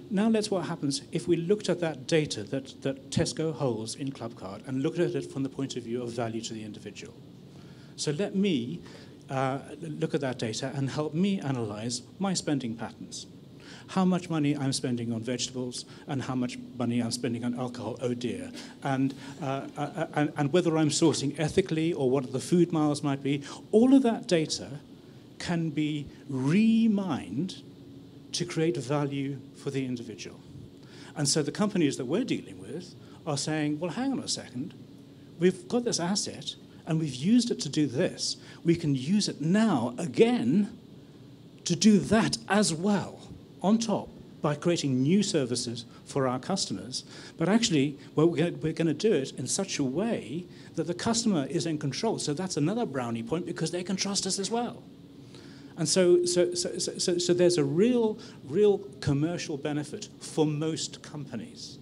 now what happens if we looked at that data that Tesco holds in club card and looked at it from the point of view of value to the individual. So let me look at that data and help me analyze my spending patterns. How much money I'm spending on vegetables, and how much money I'm spending on alcohol, oh dear, and whether I'm sourcing ethically or what the food miles might be. All of that data can be re-mined to create value for the individual. And so the companies that we're dealing with are saying, well, hang on a second, we've got this asset and we've used it to do this. We can use it now again to do that as well on top by creating new services for our customers. But actually, well, we're going to do it in such a way that the customer is in control. So that's another brownie point because they can trust us as well. And so there's a real commercial benefit for most companies,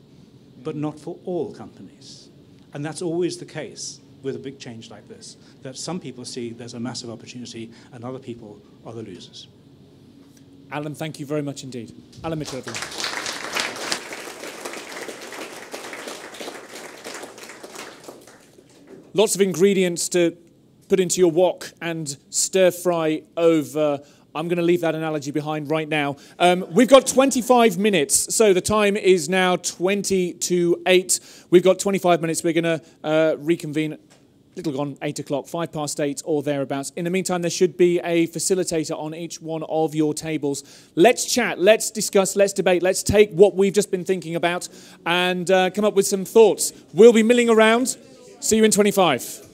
but not for all companies. And that's always the case with a big change like this, that some people see there's a massive opportunity and other people are the losers. Alan, thank you very much indeed. Alan Mitchell, everyone. Lots of ingredients to put into your wok and stir-fry over. I'm going to leave that analogy behind right now. We've got 25 minutes, so the time is now 7:40. We've got 25 minutes. We're going to reconvene a little gone 8 o'clock, 8:05 or thereabouts. In the meantime, there should be a facilitator on each one of your tables. Let's chat, let's discuss, let's debate, let's take what we've just been thinking about and come up with some thoughts. We'll be milling around. See you in 25.